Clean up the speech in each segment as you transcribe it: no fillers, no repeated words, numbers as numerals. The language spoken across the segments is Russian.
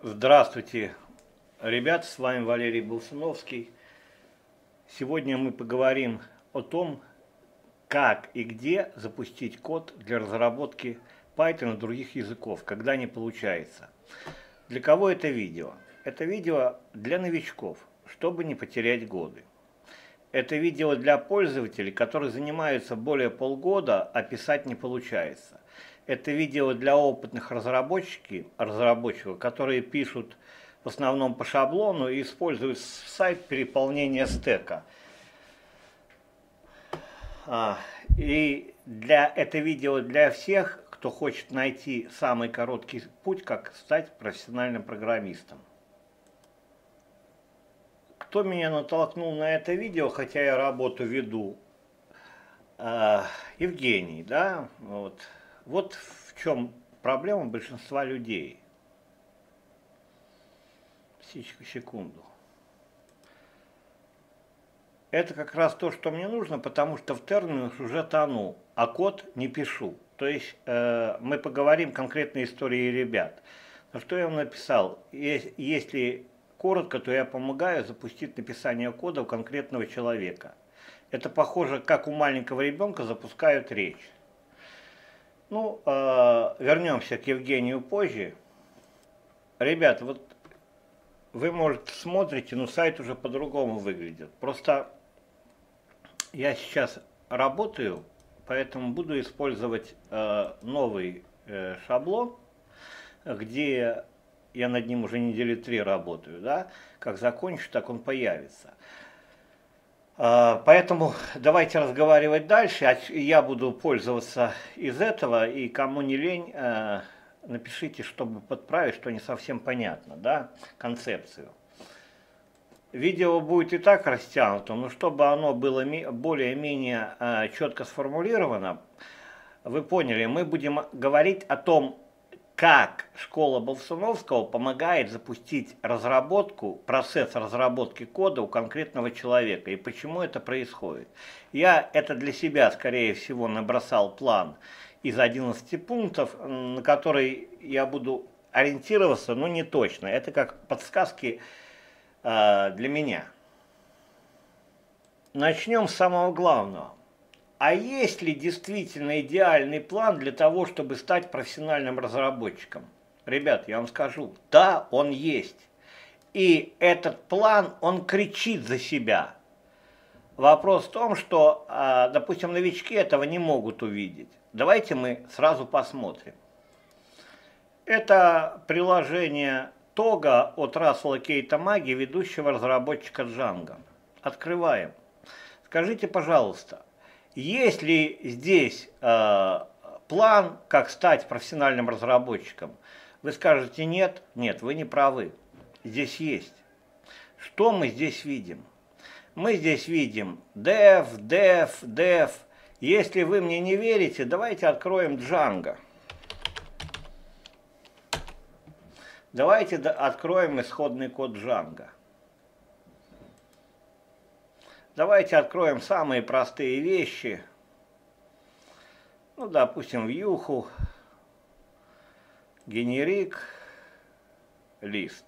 Здравствуйте, ребят, с вами Валерий Болсуновский. Сегодня мы поговорим о том, как и где запустить код для разработки Python и других языков, когда не получается. Для кого это видео? Это видео для новичков, чтобы не потерять годы. Это видео для пользователей, которые занимаются более полгода, а писать не получается. Это видео для опытных разработчиков, которые пишут в основном по шаблону и используют сайт переполнения стека. И это видео для всех, кто хочет найти самый короткий путь, как стать профессиональным программистом. Кто меня натолкнул на это видео, хотя я работу веду? Евгений, да? Вот в чем проблема большинства людей. Секунду. Это как раз то, что мне нужно, потому что в терминах уже тону, а код не пишу. То есть мы поговорим конкретной истории ребят. Но что я вам написал? Если коротко, то я помогаю запустить написание кода у конкретного человека. Это похоже, как у маленького ребенка запускают речь. Ну, вернемся к Евгению позже. Ребят, вот вы, может, смотрите, но сайт уже по-другому выглядит. Просто я сейчас работаю, поэтому буду использовать новый шаблон, где я над ним уже недели три работаю, да? Как закончу, так он появится. Поэтому давайте разговаривать дальше, я буду пользоваться из этого, и кому не лень, напишите, чтобы подправить, что не совсем понятно, да, концепцию. Видео будет и так растянуто, но чтобы оно было более-менее четко сформулировано, вы поняли, мы будем говорить о том, как школа Болсуновского помогает запустить процесс разработки кода у конкретного человека и почему это происходит. Я это для себя, скорее всего, набросал план из 11 пунктов, на который я буду ориентироваться, но не точно. Это как подсказки для меня. Начнем с самого главного. А есть ли действительно идеальный план для того, чтобы стать профессиональным разработчиком? Ребят, я вам скажу, да, он есть. И этот план, он кричит за себя. Вопрос в том, что, допустим, новички этого не могут увидеть. Давайте мы сразу посмотрим. Это приложение Toga от Russell Keith-Magee, ведущего разработчика Django. Открываем. Скажите, пожалуйста, есть ли здесь план, как стать профессиональным разработчиком? Вы скажете нет, нет, вы не правы. Здесь есть. Что мы здесь видим? Мы здесь видим dev. Если вы мне не верите, давайте откроем Django. Давайте откроем исходный код Django. Давайте откроем самые простые вещи. Ну, допустим, вьюху, генерик, лист.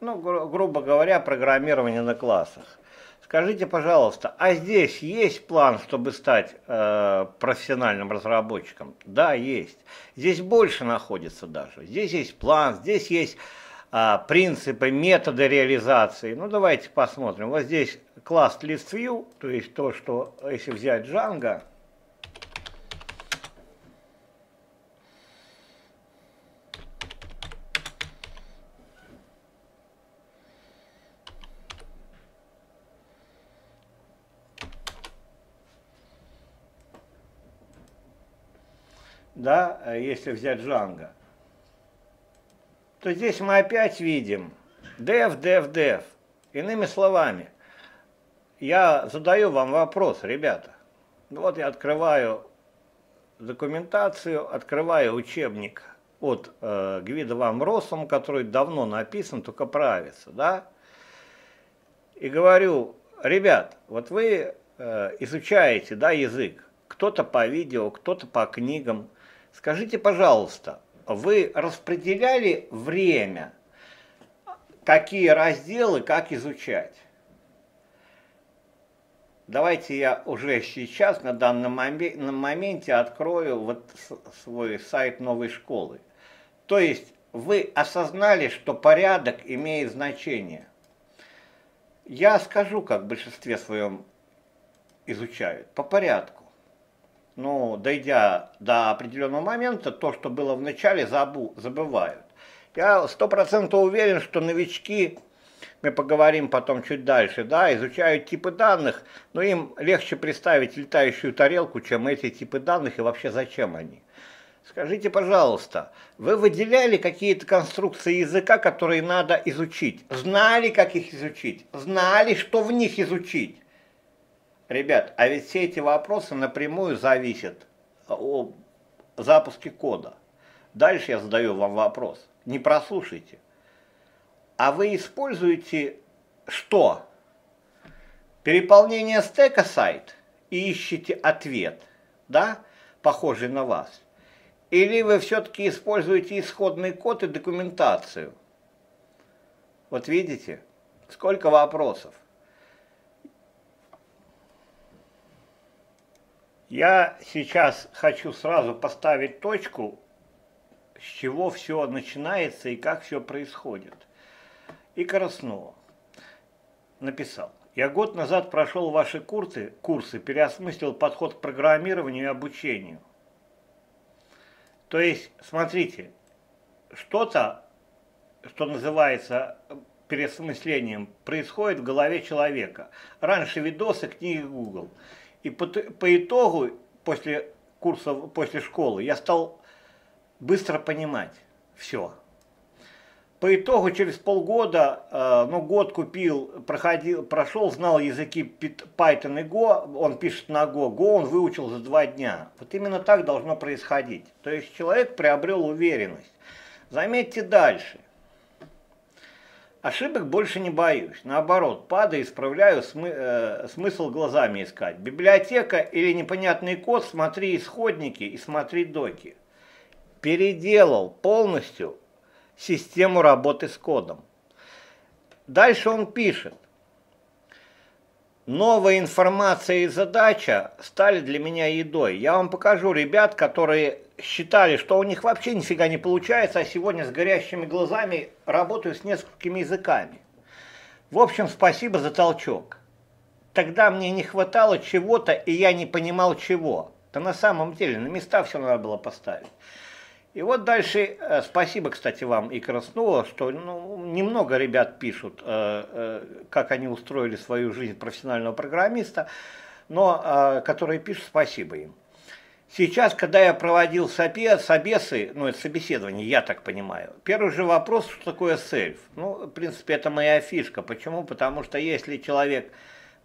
Ну, грубо говоря, программирование на классах. Скажите, пожалуйста, а здесь есть план, чтобы стать профессиональным разработчиком? Да, есть. Здесь больше находится даже. Здесь есть план, здесь есть принципы, методы реализации. Ну, давайте посмотрим. Вот здесь класс ListView, то есть то, что, если взять Django, да, если взять Django, то здесь мы опять видим dev. Иными словами, я задаю вам вопрос, ребята. Вот я открываю документацию, открываю учебник от Гвидо ван Россум, который давно написан, только правится, да? И говорю, ребят, вот вы изучаете, да, язык, кто-то по видео, кто-то по книгам. Скажите, пожалуйста, вы распределяли время, какие разделы, как изучать? Давайте я уже сейчас, на данном моменте, открою вот свой сайт новой школы. То есть вы осознали, что порядок имеет значение. Я скажу, как в большинстве своем изучают, по порядку. Но дойдя до определенного момента, то, что было в начале, забывают. Я 100% уверен, что новички, мы поговорим потом чуть дальше, да, изучают типы данных, но им легче представить летающую тарелку, чем эти типы данных и вообще зачем они. Скажите, пожалуйста, вы выделяли какие-то конструкции языка, которые надо изучить? Знали, как их изучить? Знали, что в них изучить? Ребят, а ведь все эти вопросы напрямую зависят о запуске кода. Дальше я задаю вам вопрос. Не прослушайте. А вы используете что? Переполнение стека сайт и ищете ответ, да, похожий на вас? Или вы все-таки используете исходный код и документацию? Вот видите, сколько вопросов. Я сейчас хочу сразу поставить точку, с чего все начинается и как все происходит. И Краснов написал: я год назад прошел ваши курсы, переосмыслил подход к программированию и обучению. То есть, смотрите, что-то, что называется переосмыслением, происходит в голове человека. Раньше видосы, книги Google. И по итогу, после курсов, после школы, я стал быстро понимать все. По итогу, через полгода, ну, год купил, прошел, знал языки Python и Go, он пишет на Go, Go он выучил за 2 дня. Вот именно так должно происходить. То есть человек приобрел уверенность. Заметьте дальше. Ошибок больше не боюсь. Наоборот, падаю, исправляю, смысл глазами искать. Библиотека или непонятный код, смотри исходники и смотри доки. Переделал полностью систему работы с кодом. Дальше он пишет: новая информация и задача стали для меня едой. Я вам покажу ребят, которые считали, что у них вообще нифига не получается, а сегодня с горящими глазами работаю с несколькими языками. В общем, спасибо за толчок. Тогда мне не хватало чего-то, и я не понимал чего. Да на самом деле на места все надо было поставить. И вот дальше, спасибо, кстати, вам и Краснову, что немного ребят пишут, как они устроили свою жизнь профессионального программиста, но которые пишут, спасибо им. Сейчас, когда я проводил собесы, ну это собеседование, я так понимаю, первый же вопрос, что такое self. Ну, в принципе, это моя фишка. Почему? Потому что если человек,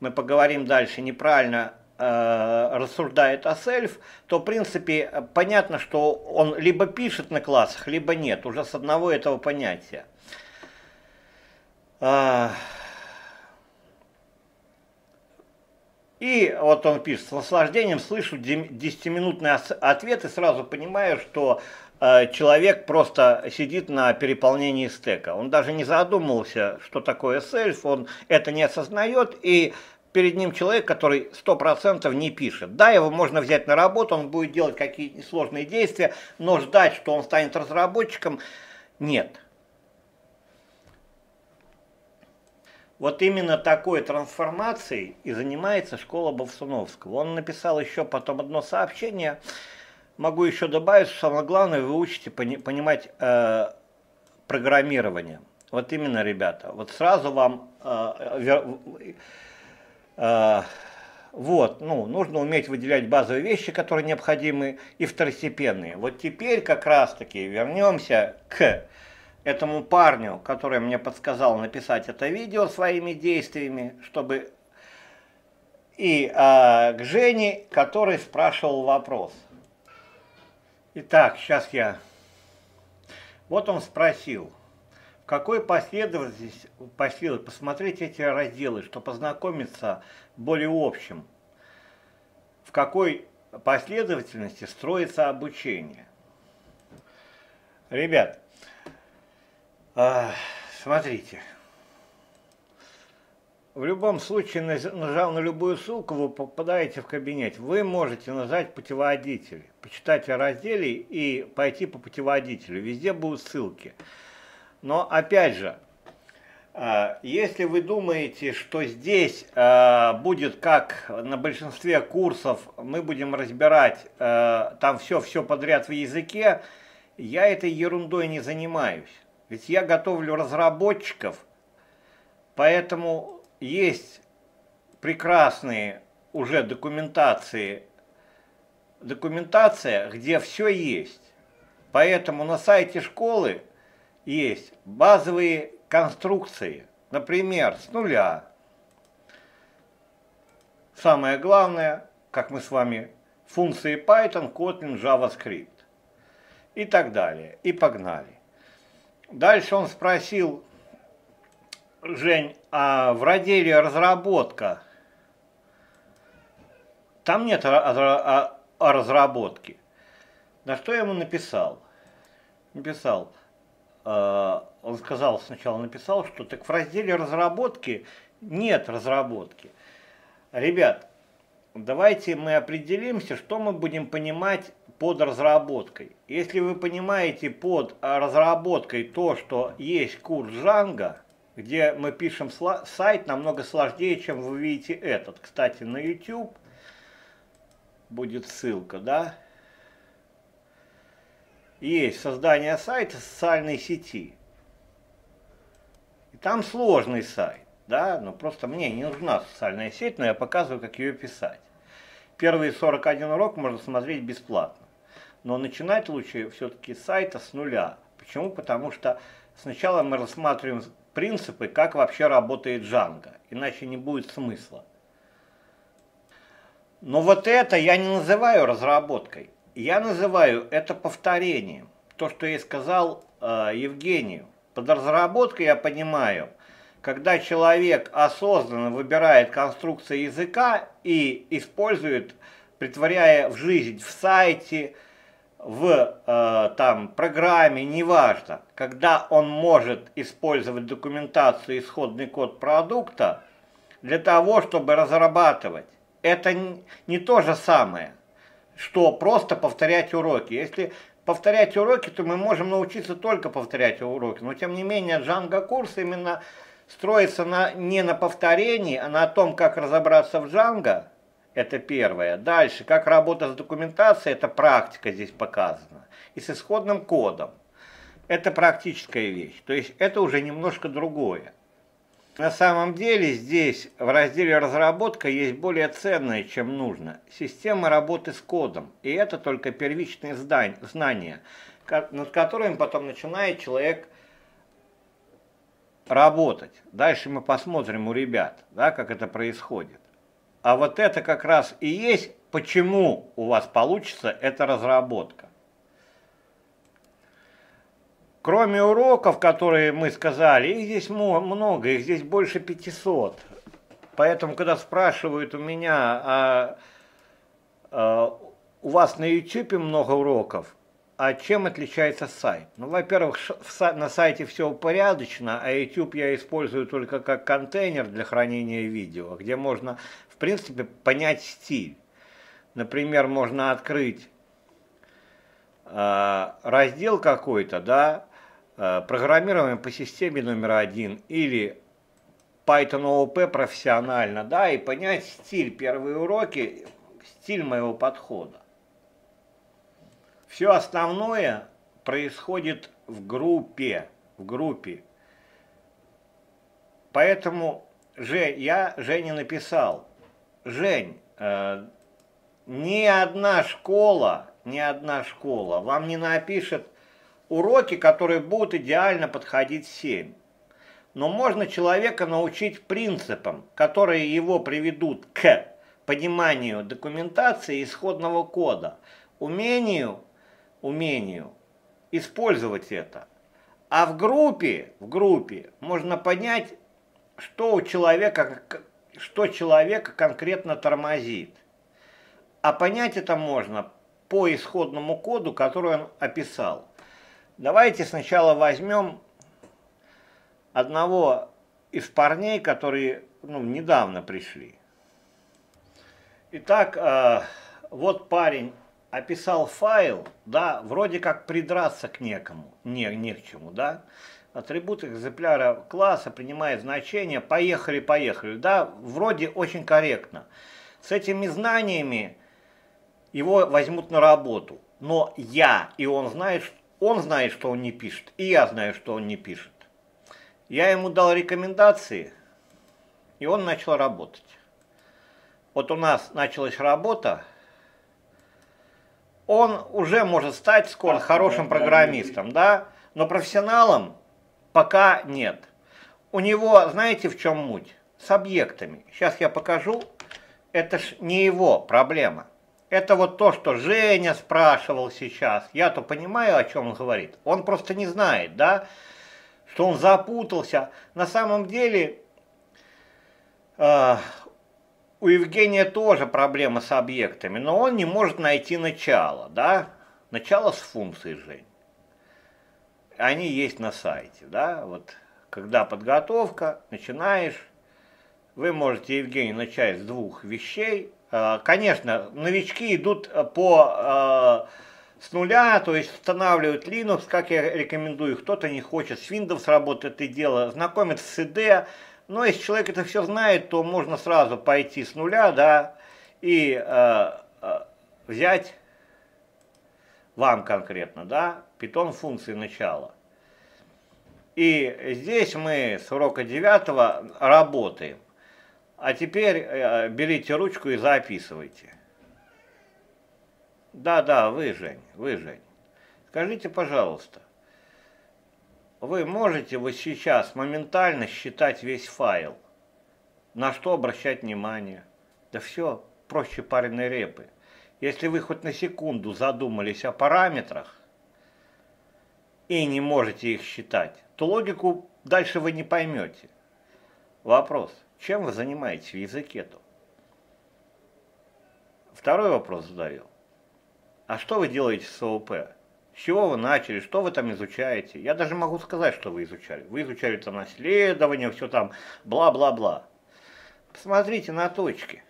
мы поговорим дальше, неправильно рассуждает о сельф, то в принципе понятно, что он либо пишет на классах, либо нет, уже с одного этого понятия. И вот он пишет: с наслаждением слышу 10-минутные ответы, сразу понимаю, что человек просто сидит на переполнении стека. Он даже не задумывался, что такое сельф, он это не осознает, и перед ним человек, который 100% не пишет. Да, его можно взять на работу, он будет делать какие-то сложные действия, но ждать, что он станет разработчиком, нет. Вот именно такой трансформацией и занимается школа Болсуновского. Он написал еще потом одно сообщение, могу еще добавить, что самое главное, вы учите понимать программирование. Вот именно, ребята, вот сразу вам... вот, ну, нужно уметь выделять базовые вещи, которые необходимы, и второстепенные. Вот теперь как раз-таки вернемся к этому парню, который мне подсказал написать это видео своими действиями, чтобы... И к Жене, который спрашивал вопрос. Итак, сейчас я... Вот он спросил. Какой последовательность, посмотреть эти разделы, чтобы познакомиться более общим, в какой последовательности строится обучение. Ребят, смотрите. В любом случае, нажав на любую ссылку, вы попадаете в кабинет. Вы можете нажать путеводитель, почитать о разделе и пойти по путеводителю. Везде будут ссылки. Но опять же, если вы думаете, что здесь будет как на большинстве курсов, мы будем разбирать там все подряд в языке, я этой ерундой не занимаюсь. Ведь я готовлю разработчиков, поэтому... Есть прекрасные уже документация, где все есть. Поэтому на сайте школы есть базовые конструкции. Например, с нуля. Самое главное, как мы с вами, функции Python, Kotlin, JavaScript. И так далее. И погнали. Дальше он спросил... Жень, а в разделе разработка, там нет о разработке. На что я ему написал? Он сказал, что так в разделе разработки нет разработки. Ребят, давайте мы определимся, что мы будем понимать под разработкой. Если вы понимаете под разработкой то, что есть курс Django, где мы пишем сайт, намного сложнее, чем вы видите этот. Кстати, на YouTube будет ссылка, да? Есть создание сайта социальной сети. И там сложный сайт, да? Ну, просто мне не нужна социальная сеть, но я показываю, как ее писать. Первые 41 урок можно смотреть бесплатно. Но начинать лучше все-таки с сайта с нуля. Почему? Потому что сначала мы рассматриваем... принципы, как вообще работает Django, иначе не будет смысла. Но вот это я не называю разработкой, я называю это повторением. То, что я сказал Евгению. Под разработкой я понимаю, когда человек осознанно выбирает конструкции языка и использует, притворяя в жизнь в сайте, в там, программе, неважно, когда он может использовать документацию, исходный код продукта для того, чтобы разрабатывать. Это не то же самое, что просто повторять уроки. Если повторять уроки, то мы можем научиться только повторять уроки. Но тем не менее, Django-курс именно строится не на повторении, а на том, как разобраться в Django. Это первое. Дальше, как работа с документацией, это практика здесь показана. И с исходным кодом. Это практическая вещь. То есть это уже немножко другое. На самом деле здесь в разделе «Разработка» есть более ценное, чем нужно. Система работы с кодом. И это только первичные знания, над которыми потом начинает человек работать. Дальше мы посмотрим у ребят, да, как это происходит. А вот это как раз и есть, почему у вас получится эта разработка. Кроме уроков, которые мы сказали, их здесь много, их здесь больше 500. Поэтому, когда спрашивают у меня, у вас на YouTube много уроков, а чем отличается сайт? Ну, во-первых, на сайте все упорядочено, а YouTube я использую только как контейнер для хранения видео, где можно, в принципе, понять стиль. Например, можно открыть раздел какой-то, да, программирование по системе №1 или Python OOP профессионально, да, и понять стиль, первые уроки, стиль моего подхода. Все основное происходит в группе. Поэтому я Жене написал. Жень, ни одна школа вам не напишет уроки, которые будут идеально подходить всем. Но можно человека научить принципам, которые его приведут к пониманию документации исходного кода, умению использовать это. А в группе можно понять, что человека конкретно тормозит. А понять это можно по исходному коду, который он описал. Давайте сначала возьмем одного из парней, которые недавно пришли. Итак, вот парень описал файл, да, вроде как придраться к некому, не к чему, да. Атрибут экземпляра класса принимает значение, поехали, да, вроде очень корректно. С этими знаниями его возьмут на работу, но он знает, что он не пишет, и я знаю, что он не пишет. Я ему дал рекомендации, и он начал работать. Вот у нас началась работа, он уже может стать скоро хорошим программистом, да, но профессионалом пока нет. У него, знаете, в чем муть? С объектами. Сейчас я покажу, это ж не его проблема. Это вот то, что Женя спрашивал сейчас. Я-то понимаю, о чем он говорит. Он просто не знает, да, что он запутался. На самом деле у Евгения тоже проблема с объектами, но он не может найти начало, да. Начало с функцией, Жень. Они есть на сайте, да. Вот когда подготовка, начинаешь. Вы можете, Евгений, начать с двух вещей. Конечно, новички идут с нуля, то есть устанавливают Linux, как я рекомендую. Кто-то не хочет с Windows работать, это дело, знакомится с IDE. Но если человек это все знает, то можно сразу пойти с нуля, да, и взять вам конкретно, да, Python функции начала. И здесь мы с урока 9 работаем. А теперь берите ручку и записывайте. Да-да, вы, Жень. Скажите, пожалуйста, вы можете вот сейчас моментально считать весь файл? На что обращать внимание? Да все проще пареной репы. Если вы хоть на секунду задумались о параметрах и не можете их считать, то логику дальше вы не поймете. Вопрос: чем вы занимаетесь в языке-то? Второй вопрос задаю. А что вы делаете с ООП? С чего вы начали? Что вы там изучаете? Я даже могу сказать, что вы изучали. Вы изучали там наследование, все там, бла-бла-бла. Посмотрите на точки.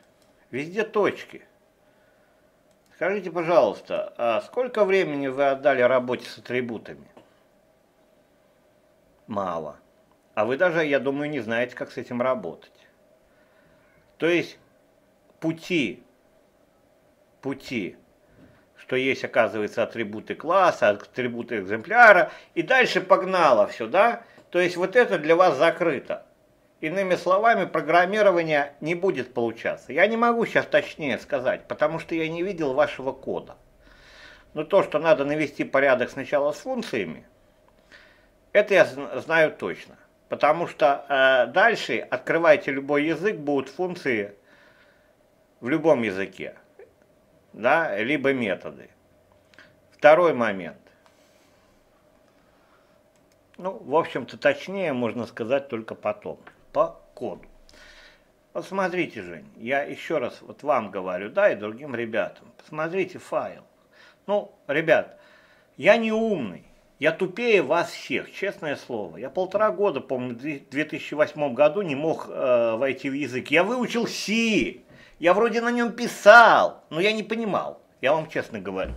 Везде точки. Скажите, пожалуйста, а сколько времени вы отдали работе с атрибутами? Мало. А вы даже, я думаю, не знаете, как с этим работать. То есть пути, что есть, оказывается, атрибуты класса, атрибуты экземпляра, и дальше погнало все, да? То есть вот это для вас закрыто. Иными словами, программирование не будет получаться. Я не могу сейчас точнее сказать, потому что я не видел вашего кода. Но то, что надо навести порядок сначала с функциями, это я знаю точно. Потому что дальше, открывайте любой язык, будут функции в любом языке, да, либо методы. Второй момент. Ну, в общем-то, точнее можно сказать только потом, по коду. Вот смотрите, Жень, я еще раз вот вам говорю, да, и другим ребятам. Посмотрите файл. Ну, ребят, я не умный. Я тупее вас всех, честное слово. Я 1,5 года, помню, в 2008 году не мог войти в язык. Я выучил C, я вроде на нем писал, но я не понимал, я вам честно говорю.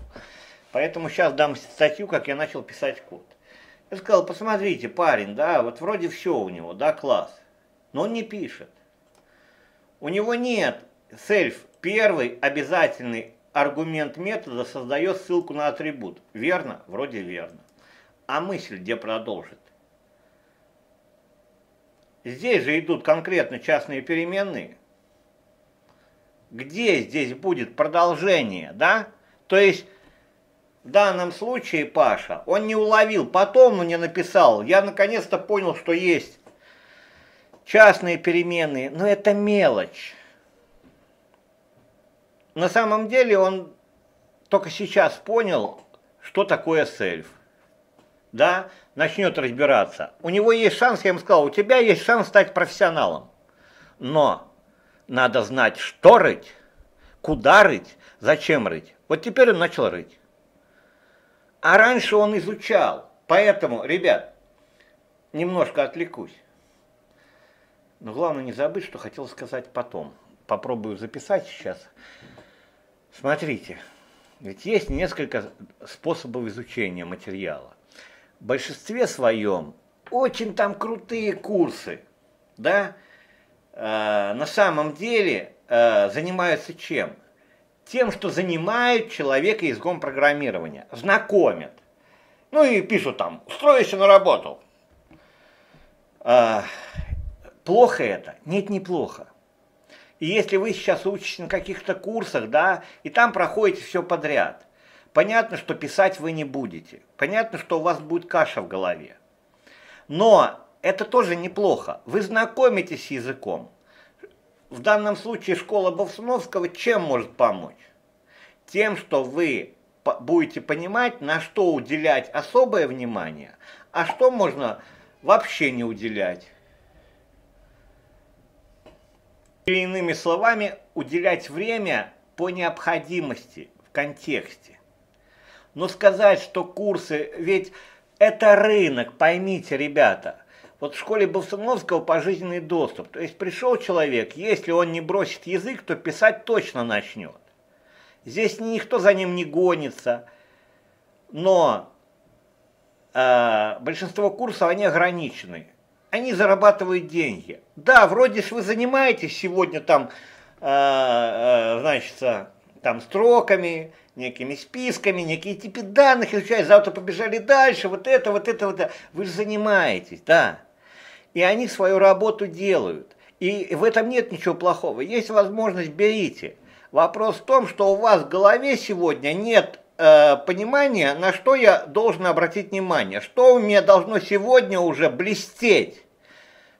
Поэтому сейчас дам статью, как я начал писать код. Я сказал, посмотрите, парень, да, вот вроде все у него, да, класс, но он не пишет. У него нет self, первый обязательный аргумент метода создает ссылку на атрибут. Верно? Вроде верно. А мысль где продолжит? Здесь же идут конкретно частные переменные. Где здесь будет продолжение, да? То есть в данном случае Паша, он не уловил, потом мне написал, я наконец-то понял, что есть частные переменные, но это мелочь. На самом деле он только сейчас понял, что такое self. Да, начнет разбираться. У него есть шанс, я ему сказал, у тебя есть шанс стать профессионалом. Но надо знать, что рыть, куда рыть, зачем рыть. Вот теперь он начал рыть. А раньше он изучал, Поэтому, ребят, немножко отвлекусь. Но главное не забыть, что хотел сказать потом. Попробую записать сейчас. Смотрите, ведь есть несколько способов изучения материала. В большинстве своем очень там крутые курсы, да, на самом деле занимаются чем? Тем, что занимают человека языком программирования, знакомят. Ну и пишут там, устроишься на работу. Плохо это? Нет, неплохо. И если вы сейчас учитесь на каких-то курсах, да, и там проходите все подряд, понятно, что писать вы не будете. Понятно, что у вас будет каша в голове. Но это тоже неплохо. Вы знакомитесь с языком. В данном случае школа Болсуновского чем может помочь? Тем, что вы будете понимать, на что уделять особое внимание, а что можно вообще не уделять. Или иными словами, уделять время по необходимости, в контексте. Но сказать, что курсы, ведь это рынок, поймите, ребята. Вот в школе Болсуновского пожизненный доступ. То есть пришел человек, если он не бросит язык, то писать точно начнет. Здесь никто за ним не гонится, но большинство курсов, они ограничены. Они зарабатывают деньги. Да, вроде же вы занимаетесь сегодня там, значит, там строками, некими списками, некие типы данных, изучая, завтра побежали дальше, вот это. Вы же занимаетесь, да. И они свою работу делают. И в этом нет ничего плохого. Есть возможность, берите. Вопрос в том, что у вас в голове сегодня нет понимание, на что я должен обратить внимание, что у меня должно сегодня уже блестеть,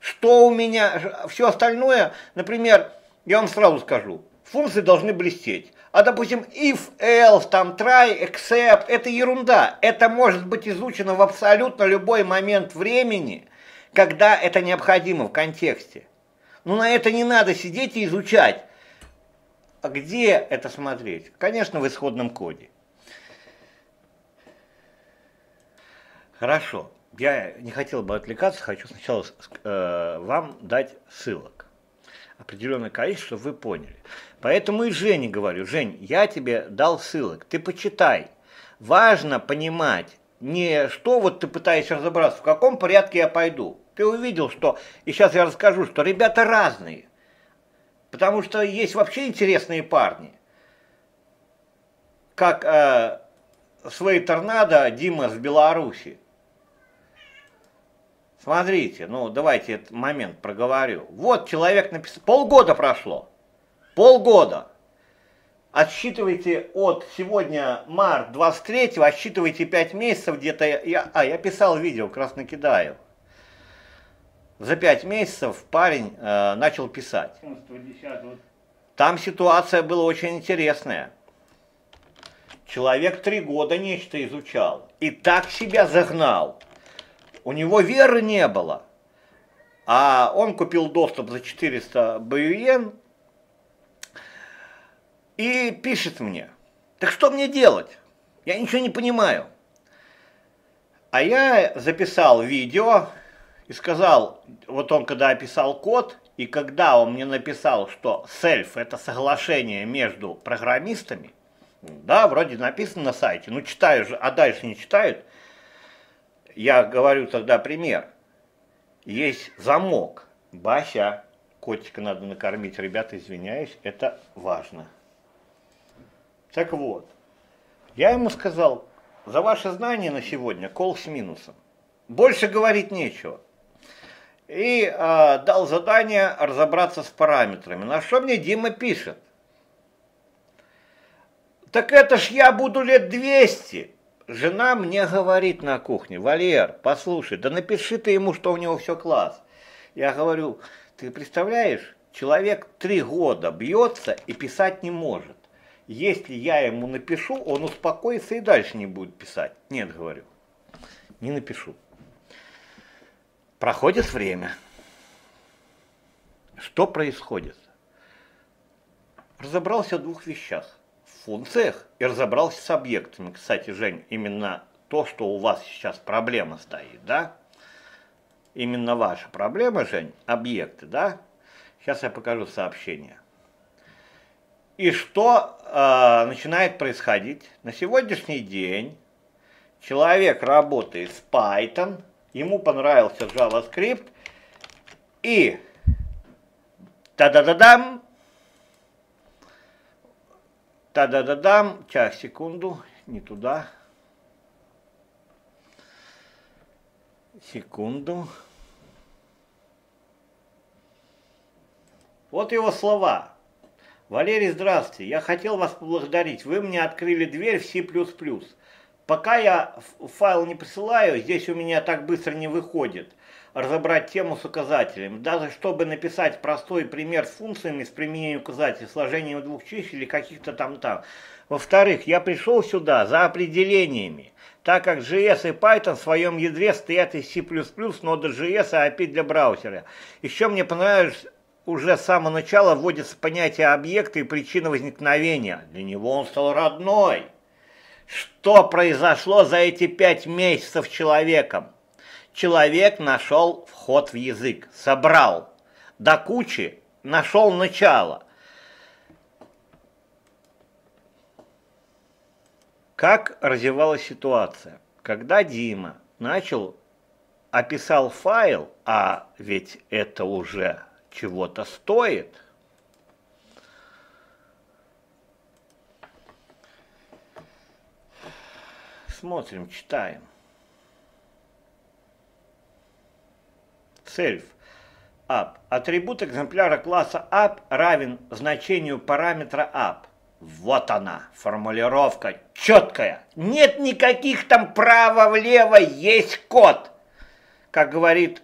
что у меня, все остальное, например, я вам сразу скажу, функции должны блестеть, а допустим if, else, там try, except, это ерунда, это может быть изучено в абсолютно любой момент времени, когда это необходимо в контексте, но на это не надо сидеть и изучать, а где это смотреть, конечно в исходном коде. Хорошо, я не хотел бы отвлекаться, хочу сначала вам дать ссылок, определенное количество, чтобы вы поняли. Поэтому и Жене говорю, Жень, я тебе дал ссылок, ты почитай. Важно понимать, не что вот ты пытаешься разобраться, в каком порядке я пойду. Ты увидел, что, и сейчас я расскажу, что ребята разные, потому что есть вообще интересные парни, как свои торнадо Дима с Беларуси. Смотрите, ну давайте этот момент проговорю. Вот человек написал, полгода прошло, полгода. Отсчитывайте от сегодня март 23-го, отсчитывайте 5 месяцев где-то. Я писал видео, краснокидаю. За 5 месяцев парень начал писать. Там ситуация была очень интересная. Человек 3 года нечто изучал и так себя загнал. У него веры не было. А он купил доступ за 400 бюен и пишет мне. Так что мне делать? Я ничего не понимаю. А я записал видео и сказал, вот он когда описал код, и когда он мне написал, что self – это соглашение между программистами, да, вроде написано на сайте, ну читаю же, а дальше не читают. Я говорю тогда пример. Есть замок. Бася, котика надо накормить, ребята, извиняюсь, это важно. Так вот, я ему сказал, за ваши знания на сегодня кол с минусом. Больше говорить нечего. И дал задание разобраться с параметрами. На что мне Дима пишет? Так это ж я буду лет 200. Жена мне говорит на кухне, Валер, послушай, да напиши ты ему, что у него все класс. Я говорю, ты представляешь, человек 3 года бьется и писать не может. Если я ему напишу, он успокоится и дальше не будет писать. Нет, говорю, не напишу. Проходит время. Что происходит? Разобрался в 2 вещах. Функциях и разобрался с объектами. Кстати, Жень, именно то, что у вас сейчас проблема стоит, да? Именно ваша проблема, Жень, объекты, да? Сейчас я покажу сообщение. И что начинает происходить? На сегодняшний день человек работает с Python, ему понравился JavaScript, и та-да-да-дам, та-да-да-дам, сейчас, секунду, не туда, секунду. Вот его слова. Валерий, здравствуйте, я хотел вас поблагодарить, вы мне открыли дверь в C++. Пока я файл не присылаю, здесь у меня так быстро не выходит разобрать тему с указателем. Даже чтобы написать простой пример с функциями, с применением указателей, сложением двух чисел или каких-то там. Во-вторых, я пришел сюда за определениями, так как JS и Python в своем ядре стоят из C++, Node.js и API для браузера. Еще мне понравилось, уже с самого начала вводится понятие объекта и причина возникновения. Для него он стал родной. Что произошло за эти 5 месяцев с человеком? Человек нашел вход в язык, собрал до кучи, нашел начало. Как развивалась ситуация? Когда Дима описал файл, а ведь это уже чего-то стоит, смотрим, читаем. Self up. Атрибут экземпляра класса up равен значению параметра up. Вот она, формулировка четкая. Нет никаких там право-влево, есть код. Как говорит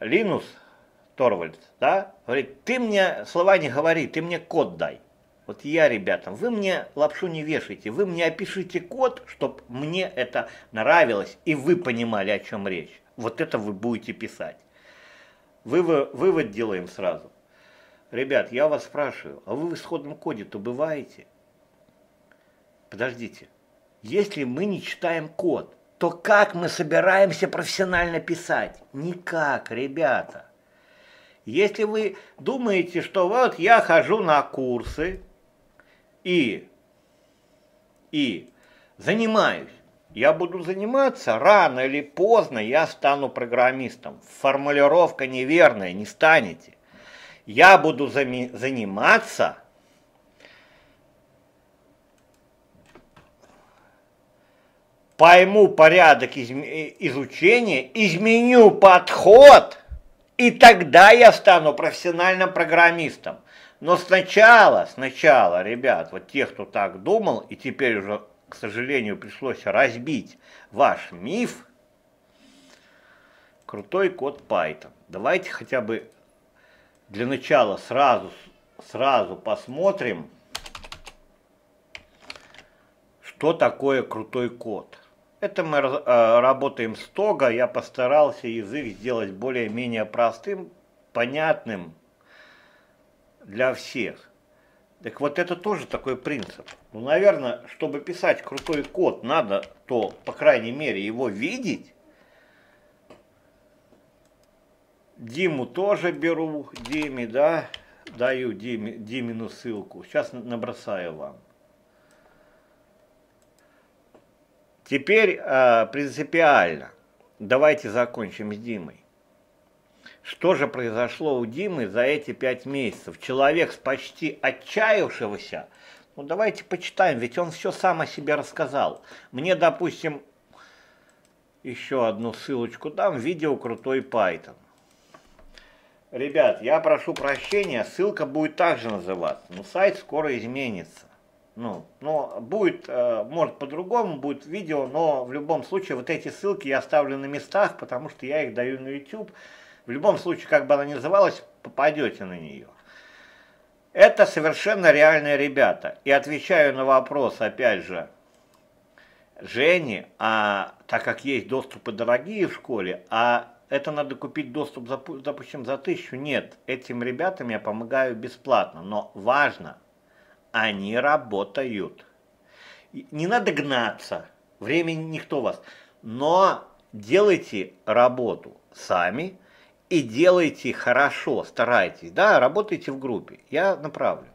Линус Торвальд, да? Говорит, ты мне слова не говори, ты мне код дай. Вот я, ребятам, вы мне лапшу не вешайте, вы мне опишите код, чтобы мне это нравилось, и вы понимали, о чем речь. Вот это вы будете писать. Вывод делаем сразу. Ребят, я вас спрашиваю, а вы в исходном коде-то бываете? Подождите. Если мы не читаем код, то как мы собираемся профессионально писать? Никак, ребята. Если вы думаете, что вот я хожу на курсы, и занимаюсь. Я буду заниматься, рано или поздно я стану программистом. Формулировка неверная, не станете. Я буду заниматься пойму порядок изучения, изменю подход, и тогда я стану профессиональным программистом. Но сначала, ребят, вот те, кто так думал, и теперь уже, к сожалению, пришлось разбить ваш миф, крутой код Python. Давайте хотя бы для начала сразу посмотрим, что такое крутой код. Это мы работаем с Toga, я постарался язык сделать более-менее простым, понятным для всех. Так вот, это тоже такой принцип. Ну, наверное, чтобы писать крутой код, надо, то, по крайней мере, его видеть. Диму тоже беру, Диме, да, даю Димину ссылку. Сейчас набросаю вам. Теперь принципиально, давайте закончим с Димой. Что же произошло у Димы за эти 5 месяцев? Человек с почти отчаявшегося, ну давайте почитаем, ведь он все сам о себе рассказал. Мне, допустим, еще одну ссылочку дам, видео «Крутой Python». Ребят, я прошу прощения, ссылка будет также называться, но сайт скоро изменится. Но будет, может по-другому, будет видео, но в любом случае вот эти ссылки я оставлю на местах, потому что я их даю на YouTube. В любом случае, как бы она ни называлась, попадете на нее. Это совершенно реальные ребята. И отвечаю на вопрос, опять же, Жени, так как есть доступы дорогие в школе, а это надо купить доступ, допустим, за 1000, нет. Этим ребятам я помогаю бесплатно, но важно... Они работают. Не надо гнаться, времени никто вас. Но делайте работу сами и делайте хорошо, старайтесь. Да, работайте в группе, я направлю.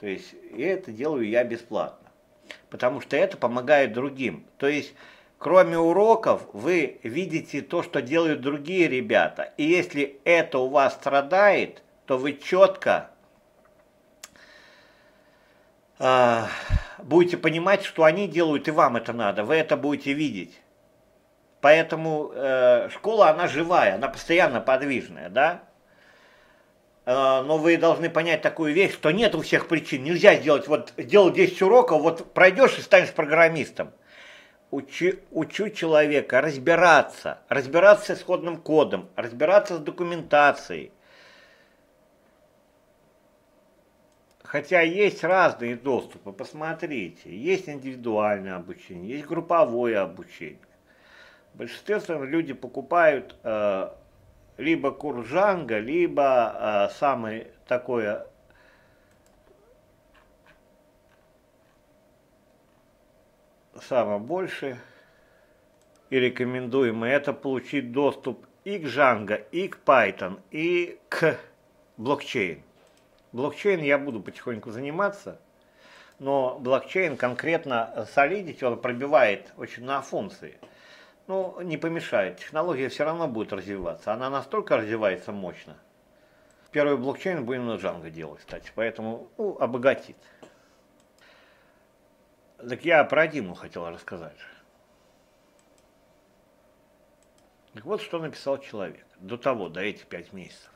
То есть это делаю я бесплатно, потому что это помогает другим. То есть кроме уроков вы видите то, что делают другие ребята. И если это у вас страдает, то вы четко будете понимать, что они делают, и вам это надо. Вы это будете видеть. Поэтому школа, она живая, она постоянно подвижная, да? Но вы должны понять такую вещь, что нет у всех причин. Нельзя сделать, вот сделал 10 уроков, вот пройдешь и станешь программистом. Учу человека разбираться с исходным кодом, разбираться с документацией. Хотя есть разные доступы, посмотрите. Есть индивидуальное обучение, есть групповое обучение. В большинстве случаев люди покупают либо курс Django, либо самое такое самое больше и рекомендуемое — это получить доступ и к Django, и к Python, и к блокчейн. Блокчейн я буду потихоньку заниматься, но блокчейн конкретно солидить, он пробивает очень на функции. Ну, не помешает. Технология все равно будет развиваться. Она настолько развивается мощно. Первый блокчейн будем на Django делать, кстати. Поэтому, ну, обогатит. Так я про Диму хотел рассказать. Так вот, что написал человек до того, до этих 5 месяцев.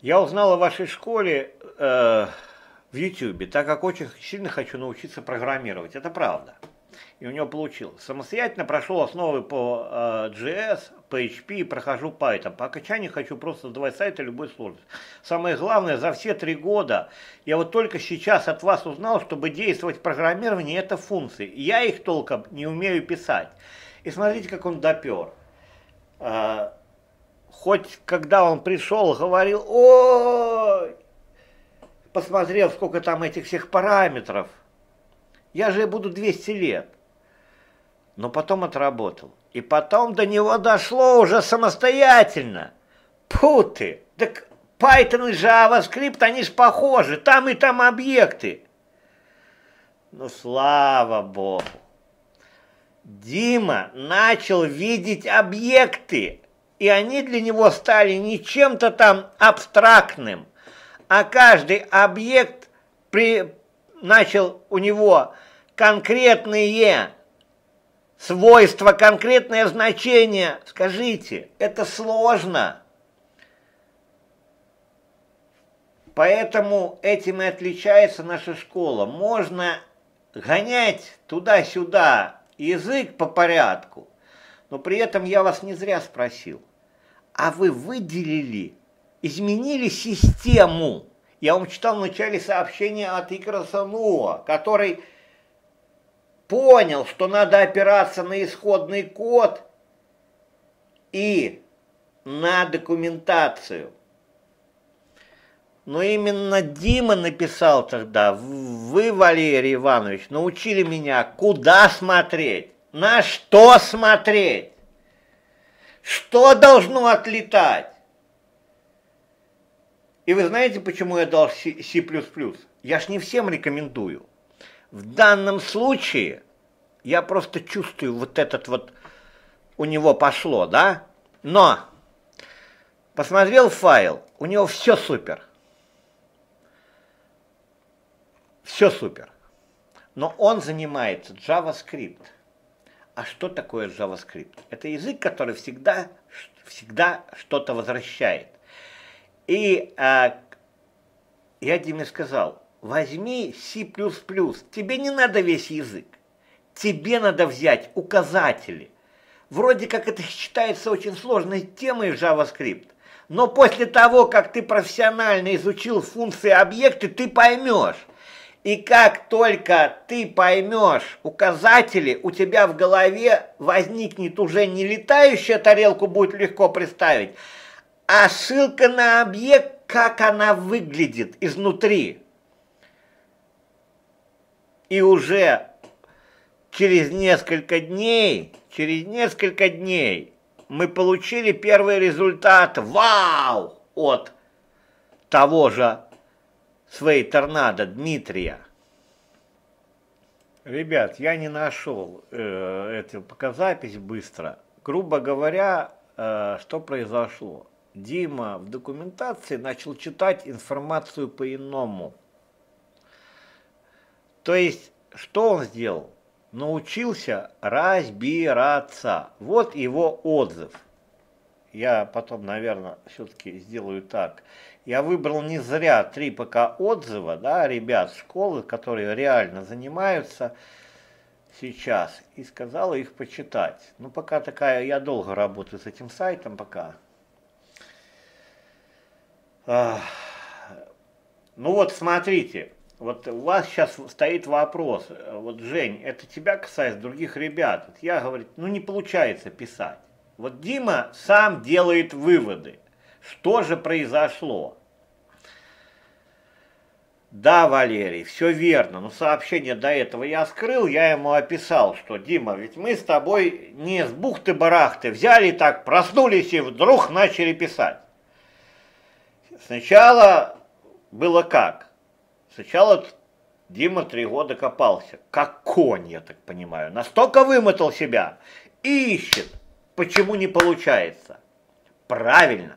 Я узнал о вашей школе в YouTube, так как очень сильно хочу научиться программировать. Это правда. И у него получилось. Самостоятельно прошел основы по JS, PHP и прохожу Python. По окончании хочу просто создавать сайты любой сложности. Самое главное, за все 3 года я вот только сейчас от вас узнал, чтобы действовать в программировании, это функции. Я их толком не умею писать. И смотрите, как он допер. Хоть когда он пришел, говорил: ой, посмотрел, сколько там этих всех параметров. Я же буду 200 лет. Но потом отработал. И потом до него дошло уже самостоятельно. Путы. Так Python и JavaScript, они же похожи. Там и там объекты. Ну, слава богу. Дима начал видеть объекты. И они для него стали не чем-то там абстрактным. А каждый объект начал у него конкретные свойства, конкретное значение. Скажите, это сложно. Поэтому этим и отличается наша школа. Можно гонять туда-сюда язык по порядку, но при этом я вас не зря спросил. А вы выделили, изменили систему? Я вам читал в начале сообщение от Icaros Nya, который понял, что надо опираться на исходный код и на документацию. Но именно Дима написал тогда: вы, Валерий Иванович, научили меня, куда смотреть, на что смотреть, что должно отлетать. И вы знаете, почему я дал C++? Я ж не всем рекомендую. В данном случае я просто чувствую вот этот вот, у него пошло, да? Но посмотрел файл, у него все супер. Все супер. Но он занимается JavaScript. А что такое JavaScript? Это язык, который всегда что-то возвращает. И я Диме сказал: возьми C++, тебе не надо весь язык, тебе надо взять указатели. Вроде как это считается очень сложной темой JavaScript, но после того, как ты профессионально изучил функции, объекты, ты поймешь. И как только ты поймешь указатели, у тебя в голове возникнет уже не летающая тарелку, будет легко представить, а ссылка на объект, как она выглядит изнутри. И уже через несколько дней мы получили первый результат, вау, от того же своей торнадо Дмитрия. Ребят, я не нашел эту показапись быстро. Грубо говоря, что произошло? Дима в документации начал читать информацию по-иному. То есть, что он сделал? Научился разбираться. Вот его отзыв. Я потом, наверное, все-таки сделаю так. Я выбрал не зря 3 пока отзыва, да, ребят, школы, которые реально занимаются сейчас, и сказал их почитать. Ну, пока такая, я долго работаю с этим сайтом, пока. Ну вот, смотрите, вот у вас сейчас стоит вопрос, вот, Жень, это тебя касается, других ребят. Вот я, говорит, ну не получается писать. Вот Дима сам делает выводы. Что же произошло? Да, Валерий, все верно, но сообщение до этого я скрыл, я ему описал, что, Дима, ведь мы с тобой не с бухты-барахты взяли так, проснулись и вдруг начали писать. Сначала было как? Сначала Дима 3 года копался, как конь, я так понимаю, настолько вымотал себя и ищет, почему не получается. Правильно,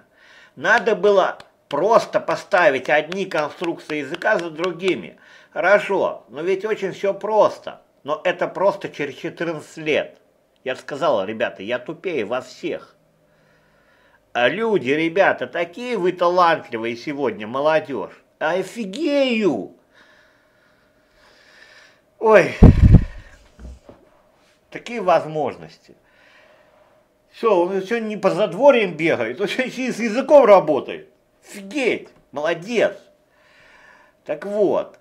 надо было просто поставить одни конструкции языка за другими. Хорошо, но ведь очень все просто, но это просто через 14 лет. Я сказал, ребята, я тупее вас всех. А люди, ребята, такие вы талантливые сегодня, молодежь. Офигею! Ой, такие возможности. Все, он сегодня не по задворьям бегает, он сегодня с языком работает. Офигеть, молодец. Так вот,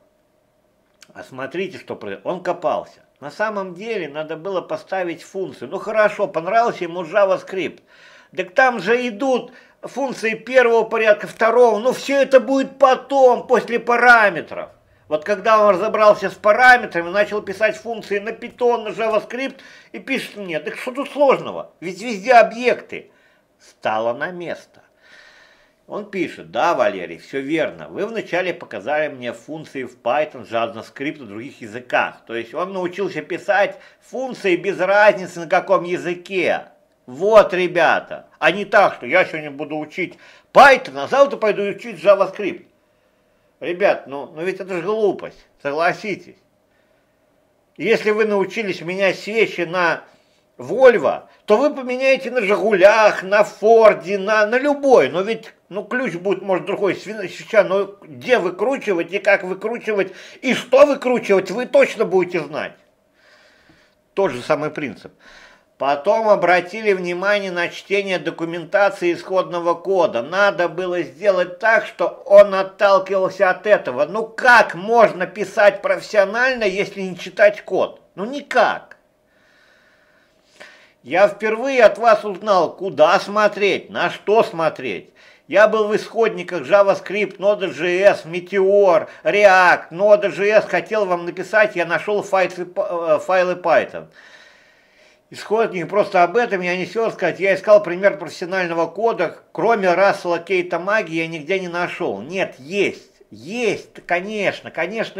а смотрите, что произошло. Он копался. На самом деле надо было поставить функцию. Ну хорошо, понравился ему JavaScript. Так там же идут функции первого порядка, второго. Ну все это будет потом, после параметров. Вот когда он разобрался с параметрами, начал писать функции на Python, на JavaScript и пишет мне, так что тут сложного? Ведь везде объекты. Стало на место. Он пишет, да, Валерий, все верно. Вы вначале показали мне функции в Python, JavaScript и других языках. То есть он научился писать функции без разницы на каком языке. Вот, ребята, а не так, что я сегодня буду учить Python, а завтра пойду учить JavaScript. Ребят, ну ведь это же глупость, согласитесь. Если вы научились менять свечи на Volvo, то вы поменяете на Жигулях, на Форде, на любой. Но ведь ключ будет, может, другой свеча, но где выкручивать и как выкручивать, и что выкручивать, вы точно будете знать. Тот же самый принцип. Потом обратили внимание на чтение документации исходного кода. Надо было сделать так, что он отталкивался от этого. Ну как можно писать профессионально, если не читать код? Ну никак. Я впервые от вас узнал, куда смотреть, на что смотреть. Я был в исходниках JavaScript, Node.js, Meteor, React, Node.js хотел вам написать, я нашел файлы Python. Исходник просто об этом я не сел сказать. Я искал пример профессионального кода, кроме Russell Keith-Magee я нигде не нашел. Нет, есть, конечно,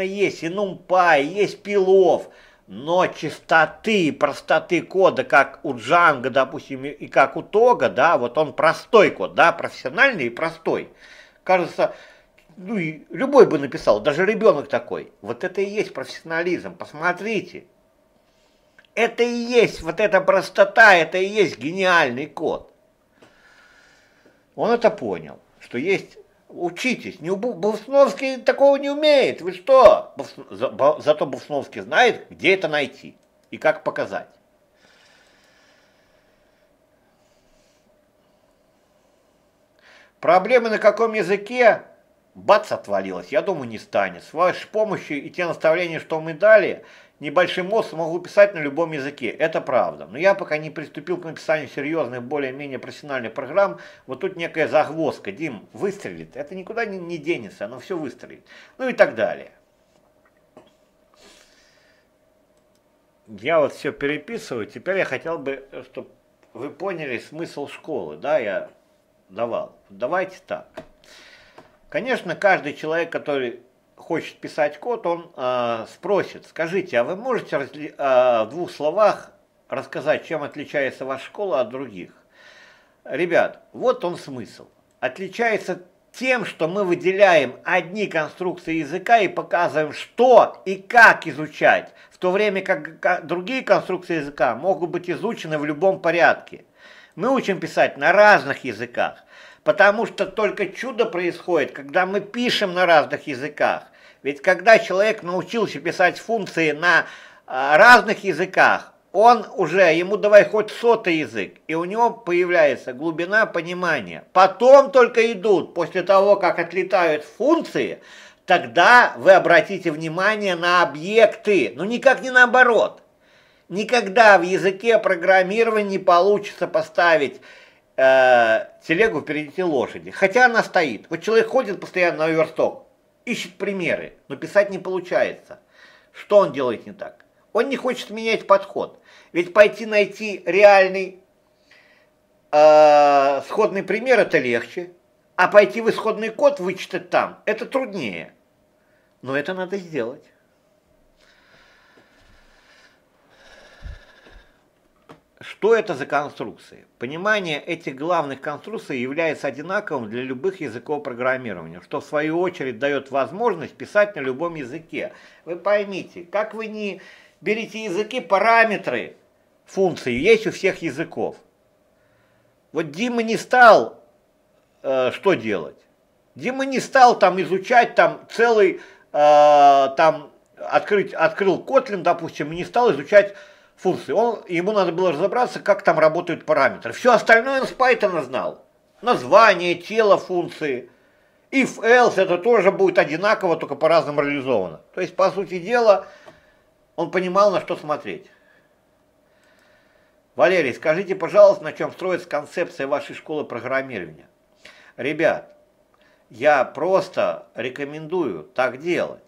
есть и NumPy, есть Pillow, но чистоты и простоты кода, как у Django, допустим, и как у Toga, да, вот он простой код, да, профессиональный и простой. Кажется, ну и любой бы написал, даже ребенок такой. Вот это и есть профессионализм, посмотрите. Это и есть, вот эта простота, это и есть гениальный код. Он это понял, что есть, учитесь, Болсуновский такого не умеет, вы что? Зато Болсуновский знает, где это найти и как показать. Проблемы на каком языке? Бац, отвалилось, я думаю, не станет. С вашей помощью и те наставления, что мы дали, небольшим мозг могу писать на любом языке, это правда. Но я пока не приступил к написанию серьезных, более-менее профессиональных программ. Вот тут некая загвоздка, Дим, выстрелит, это никуда не денется, оно все выстрелит. Ну и так далее. я вот все переписываю, теперь я хотел бы, чтобы вы поняли смысл школы, да, я давал. Давайте так. Конечно, каждый человек, который хочет писать код, он спросит, скажите, а вы можете в двух словах рассказать, чем отличается ваша школа от других? Ребят, вот он смысл. Отличается тем, что мы выделяем одни конструкции языка и показываем, что и как изучать, в то время как другие конструкции языка могут быть изучены в любом порядке. Мы учим писать на разных языках, потому что только чудо происходит, когда мы пишем на разных языках. Ведь когда человек научился писать функции на разных языках, он уже, ему давай хоть сотый язык, и у него появляется глубина понимания. Потом только идут, после того, как отлетают функции, тогда вы обратите внимание на объекты, но никак не наоборот. Никогда в языке программирования не получится поставить телегу впереди лошади, хотя она стоит. Вот человек ходит постоянно на версток, ищет примеры, но писать не получается. Что он делает не так? Он не хочет менять подход. Ведь пойти найти реальный сходный пример – это легче, а пойти в исходный код вычитать там – это труднее. Но это надо сделать. Что это за конструкции? Понимание этих главных конструкций является одинаковым для любых языков программирования, что в свою очередь дает возможность писать на любом языке. Вы поймите, как вы не берите языки, параметры функции есть у всех языков. Вот Дима не стал что делать? Дима не стал там изучать там целый, открыл Kotlin, допустим, и не стал изучать функции. Ему надо было разобраться, как там работают параметры. Все остальное он с Python знал. Название, тело функции. If, else, это тоже будет одинаково, только по-разному реализовано. То есть, по сути дела, он понимал, на что смотреть. Валерий, скажите, пожалуйста, на чем строится концепция вашей школы программирования? Ребят, я просто рекомендую так делать.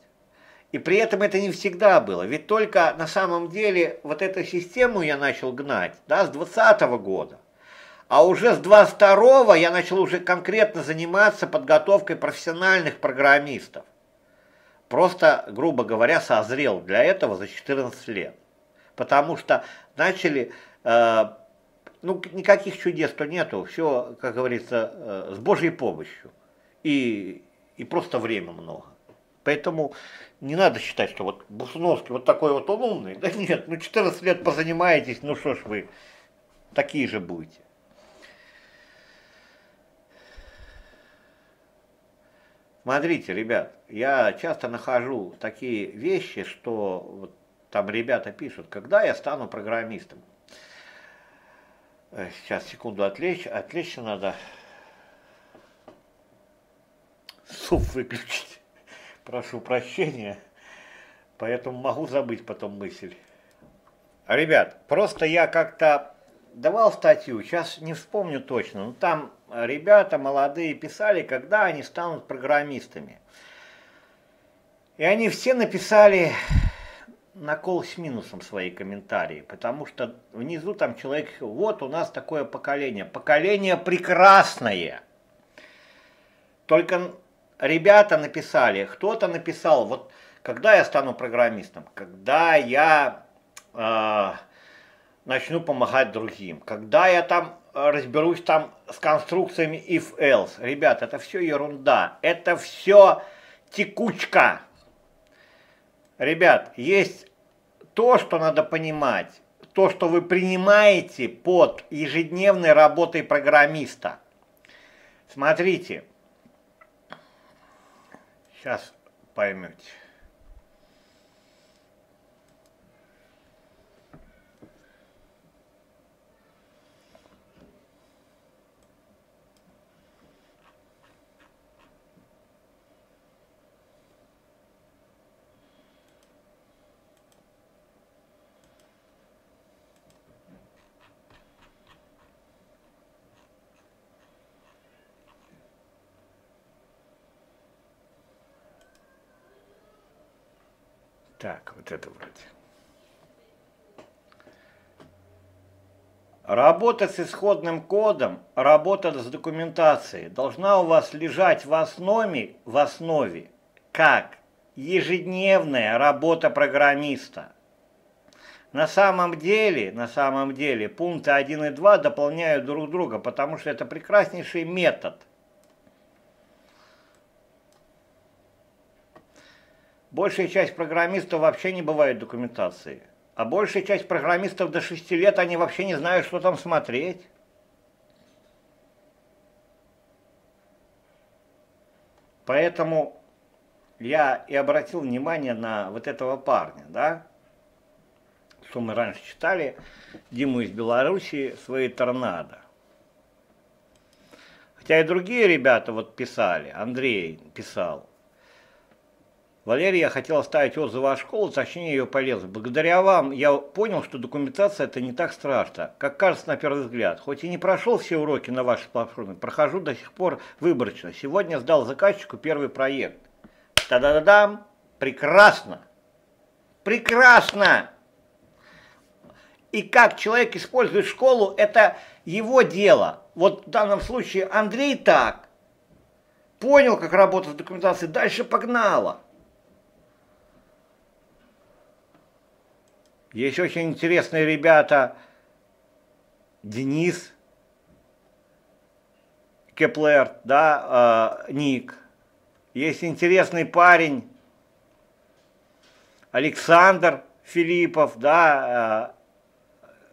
И при этом это не всегда было. Ведь только на самом деле вот эту систему я начал гнать, да, с 2020 года. А уже с 22-го я начал уже конкретно заниматься подготовкой профессиональных программистов. Просто, грубо говоря, созрел для этого за 14 лет. Потому что начали, ну, никаких чудес-то нету, все, как говорится, с Божьей помощью. И просто время много. Поэтому не надо считать, что вот Болсуновский вот такой вот он умный. Да нет, ну 14 лет позанимаетесь, ну что ж вы, такие же будете. Смотрите, ребят, я часто нахожу такие вещи, что вот там ребята пишут, когда я стану программистом. Сейчас, секунду, отвлечься надо. Суп выключить. Прошу прощения, поэтому могу забыть потом мысль. Ребят, просто я как-то давал статью, сейчас не вспомню точно, но там ребята молодые писали, когда они станут программистами. И они все написали на кол с минусом свои комментарии, потому что внизу там человек, вот у нас такое поколение, поколение прекрасное. Только... Ребята написали, кто-то написал, вот когда я стану программистом, когда я начну помогать другим, когда я там разберусь там с конструкциями if-else. Ребят, это все ерунда, это все текучка. Ребят, есть то, что надо понимать, то, что вы принимаете под ежедневной работой программиста. Смотрите. Сейчас поймете. Так, вот это вроде. Работа с исходным кодом, работа с документацией должна у вас лежать в основе как ежедневная работа программиста. На самом деле, пункты 1 и 2 дополняют друг друга, потому что это прекраснейший метод. Большая часть программистов вообще не бывает документации. А большая часть программистов до 6 лет, они вообще не знают, что там смотреть. Поэтому я и обратил внимание на вот этого парня, да? Что мы раньше читали, Диму из Белоруссии, свои торнадо. Хотя и другие ребята вот писали, Андрей писал. Валерий, я хотел оставить отзывы о школе, точнее ее полезность. Благодаря вам я понял, что документация это не так страшно, как кажется на первый взгляд. Хоть и не прошел все уроки на вашей платформе, прохожу до сих пор выборочно. Сегодня сдал заказчику первый проект. Та-да-да-дам! Прекрасно! Прекрасно! И как человек использует школу, это его дело. Вот в данном случае Андрей так понял, как работать с документацией, дальше погнало. Есть очень интересные ребята, Денис Кеплер, да, ник. Есть интересный парень, Александр Филиппов, да,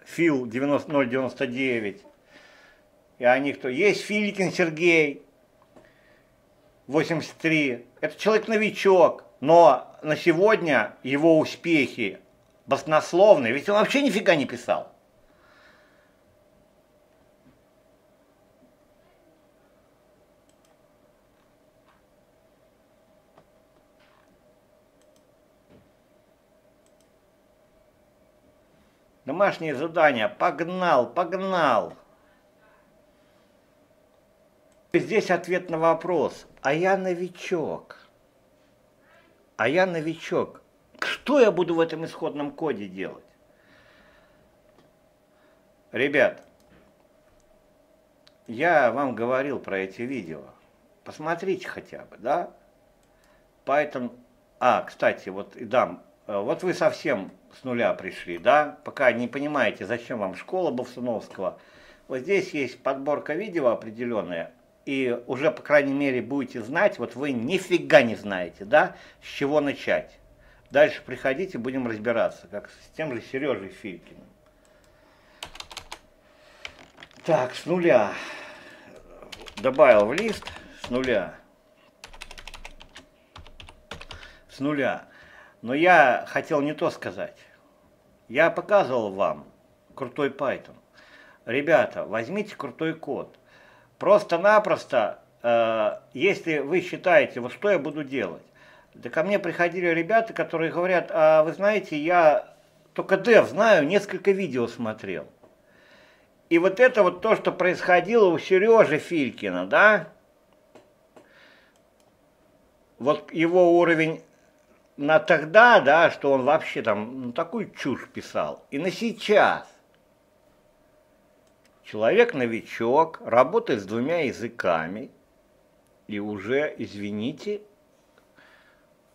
Фил 099. И они кто? Есть Филькин Сергей, 83. Это человек-новичок, но на сегодня его успехи баснословный, ведь он вообще нифига не писал. Домашние задания. Погнал. Здесь ответ на вопрос. А я новичок. Что я буду в этом исходном коде делать? Ребят, я вам говорил про эти видео. Посмотрите хотя бы, да? Python... кстати, вот и дам. Вот вы совсем с нуля пришли, да? Пока не понимаете, зачем вам школа Болсуновского. Вот здесь есть подборка видео определенная. И уже, по крайней мере, будете знать, вот вы нифига не знаете, да? С чего начать. Дальше приходите, будем разбираться, как с тем же Сережей Филькиным. Так, с нуля. Добавил в лист, с нуля. Но я хотел не то сказать. Я показывал вам крутой Python. Ребята, возьмите крутой код. Просто-напросто, если вы считаете, вот что я буду делать. Да ко мне приходили ребята, которые говорят, а вы знаете, я только дев знаю, несколько видео смотрел. И вот это вот то, что происходило у Сережи Филькина, да? Вот его уровень на тогда, да, что он вообще там такую чушь писал. И на сейчас. Человек-новичок, работает с двумя языками, и уже, извините,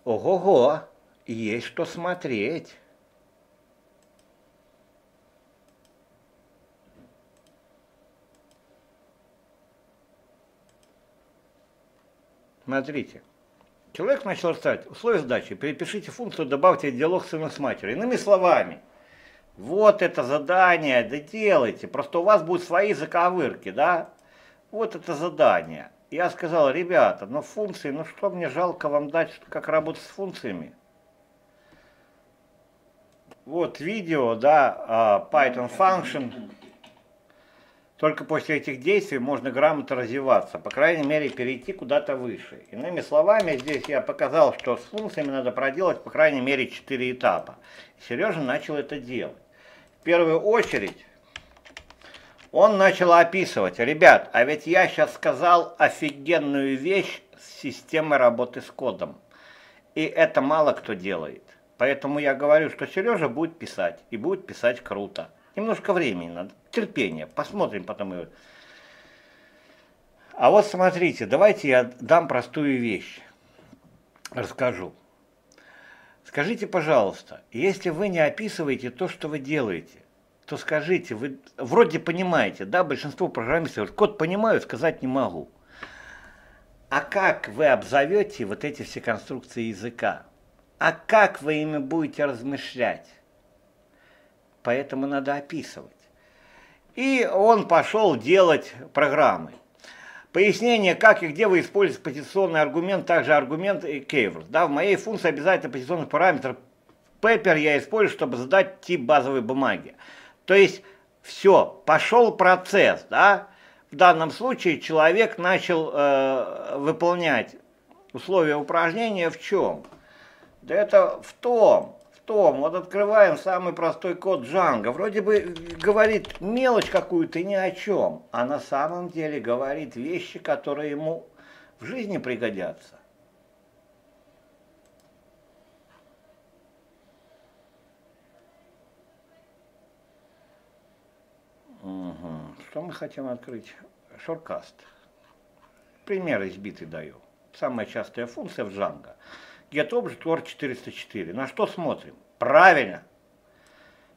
ого-го, есть что смотреть. Смотрите. Человек начал ставить условия задачи. Перепишите функцию, добавьте диалог сына с матерью. Иными словами, вот это задание, да делайте. Просто у вас будут свои заковырки, да? Вот это задание. Я сказал, ребята, ну функции, ну что мне жалко вам дать, как работать с функциями? Вот видео, да, Python Function. Только после этих действий можно грамотно развиваться, по крайней мере перейти куда-то выше. Иными словами, здесь я показал, что с функциями надо проделать по крайней мере 4 этапа. Сережа начал это делать. В первую очередь... Он начал описывать, ребят, а ведь я сейчас сказал офигенную вещь с системой работы с кодом. И это мало кто делает. Поэтому я говорю, что Сережа будет писать, и будет писать круто. Немножко времени надо, терпение, посмотрим потом ее. А вот смотрите, давайте я дам простую вещь, расскажу. Скажите, пожалуйста, если вы не описываете то, что вы делаете, то скажите, вы вроде понимаете, да, большинство программистов, код понимаю, сказать не могу. А как вы обзовете вот эти все конструкции языка? А как вы ими будете размышлять? Поэтому надо описывать. И он пошел делать программы. Пояснение, как и где вы используете позиционный аргумент, также аргумент и keyword. Да, в моей функции обязательно позиционный параметр paper я использую, чтобы задать тип базовой бумаги. То есть все, пошел процесс, да? В данном случае человек начал выполнять условия упражнения в чем? Да это в том, вот открываем самый простой код Django, вроде бы говорит мелочь какую-то ни о чем, а на самом деле говорит вещи, которые ему в жизни пригодятся. Что мы хотим открыть? Шорткаст. Пример избитый даю. Самая частая функция в Django. GetObject Or 404. На что смотрим? Правильно.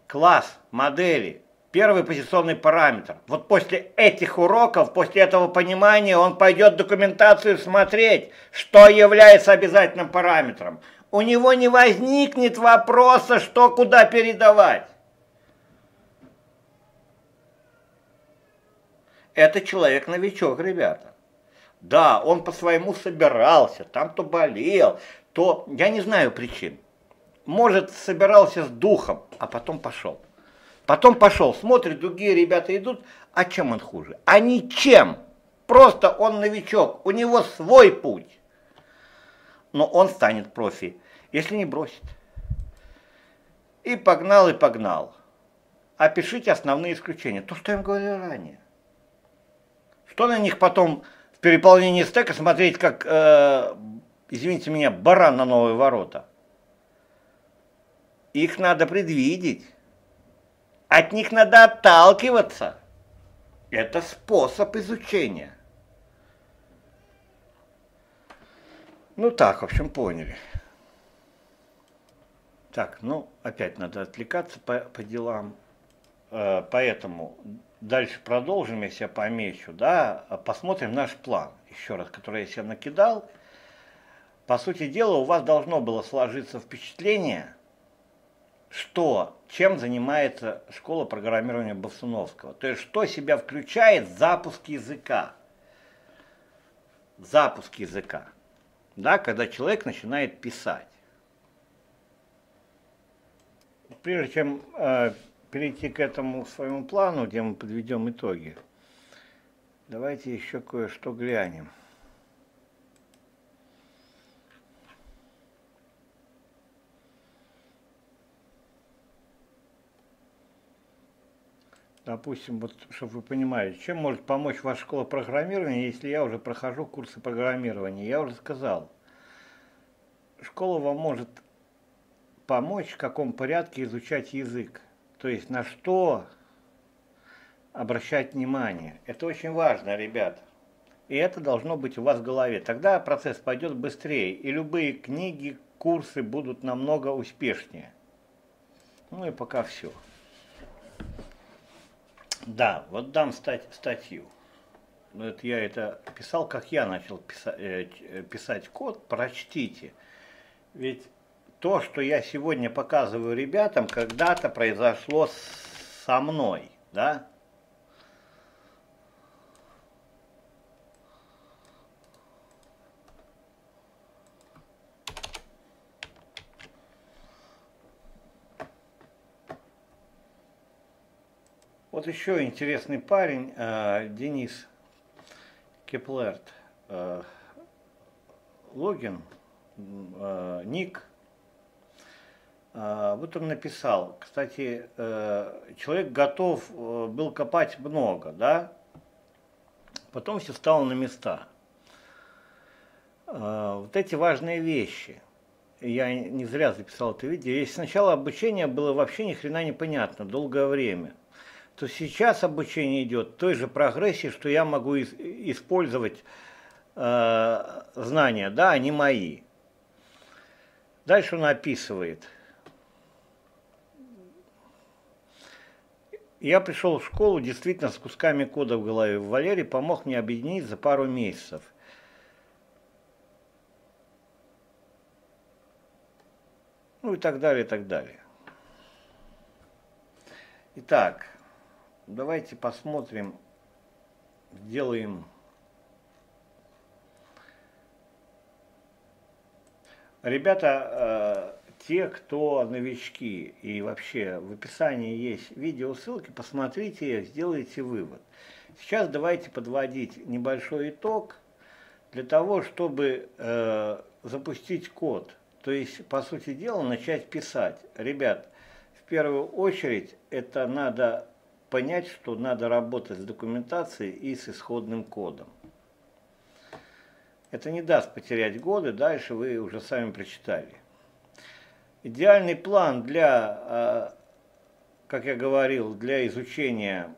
Класс, модели, первый позиционный параметр. Вот после этих уроков, после этого понимания, он пойдет в документацию смотреть, что является обязательным параметром. У него не возникнет вопроса, что куда передавать. Это человек-новичок, ребята. Да, он по-своему собирался, там то болел, то, я не знаю причин. Может, собирался с духом, а потом пошел. Смотрит, другие ребята идут, а чем он хуже? А ничем, просто он новичок, у него свой путь. Но он станет профи, если не бросит. И погнал, Опишите основные исключения, то, что я им говорил ранее. Что на них потом в переполнении стека смотреть, как, извините меня, баран на новые ворота? Их надо предвидеть. От них надо отталкиваться. Это способ изучения. Ну так, в общем, поняли. Так, ну, опять надо отвлекаться по делам. Поэтому... Дальше продолжим, я себя помечу, да, посмотрим наш план, еще раз, который я себе накидал. По сути дела, у вас должно было сложиться впечатление, что, чем занимается школа программирования Болсуновского, то есть что себя включает запуск языка. Запуск языка, да, когда человек начинает писать. Прежде чем... перейти к этому своему плану, где мы подведем итоги. Давайте еще кое-что глянем. Допустим, вот, чтобы вы понимали, чем может помочь ваша школа программирования, если я уже прохожу курсы программирования. Я уже сказал, школа вам может помочь в каком порядке изучать язык. То есть на что обращать внимание. Это очень важно, ребята. И это должно быть у вас в голове. Тогда процесс пойдет быстрее. И любые книги, курсы будут намного успешнее. Ну и пока все. Да, вот дам статью. Вот я это писал, как я начал писать код. Прочтите. Ведь... то, что я сегодня показываю ребятам, когда-то произошло со мной, да? Вот еще интересный парень, Денис Кеплер, логин, ник. Вот он написал, кстати, человек готов был копать много, да, потом все стало на места. Вот эти важные вещи, я не зря записал это видео, если сначала обучение было вообще ни хрена непонятно, долгое время, то сейчас обучение идет той же прогрессии, что я могу использовать знания, да, они мои. Дальше он описывает. Я пришел в школу действительно с кусками кода в голове. Валерий помог мне объединить за пару месяцев. Ну и так далее, и так далее. Итак, давайте посмотрим, сделаем ребята, те, кто новички, и вообще в описании есть видеосылки, посмотрите их, сделайте вывод. Сейчас давайте подводить небольшой итог для того, чтобы запустить код. То есть, по сути дела, начать писать. Ребят, в первую очередь, это надо понять, что надо работать с документацией и с исходным кодом. Это не даст потерять годы, дальше вы уже сами прочитали. Идеальный план для, как я говорил, для изучения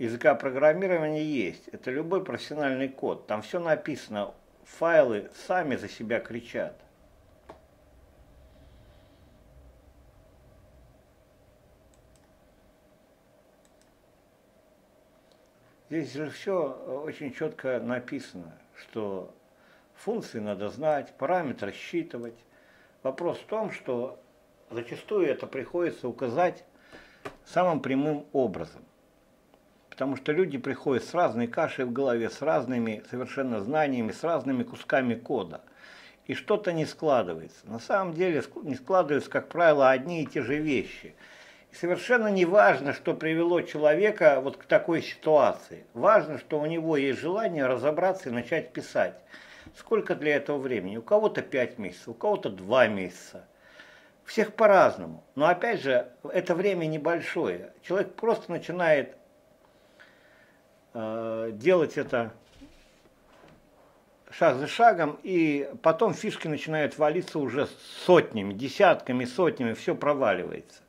языка программирования есть. Это любой профессиональный код. Там все написано, файлы сами за себя кричат. Здесь же все очень четко написано, что функции надо знать, параметры считывать. Вопрос в том, что зачастую это приходится указать самым прямым образом. Потому что люди приходят с разной кашей в голове, с разными совершенно знаниями, с разными кусками кода. И что-то не складывается. На самом деле не складываются, как правило, одни и те же вещи. Совершенно не важно, что привело человека вот к такой ситуации. Важно, что у него есть желание разобраться и начать писать. Сколько для этого времени? У кого-то 5 месяцев, у кого-то 2 месяца. Всех по-разному. Но опять же, это время небольшое. Человек просто начинает делать это шаг за шагом, и потом фишки начинают валиться уже сотнями, десятками, сотнями, все проваливается.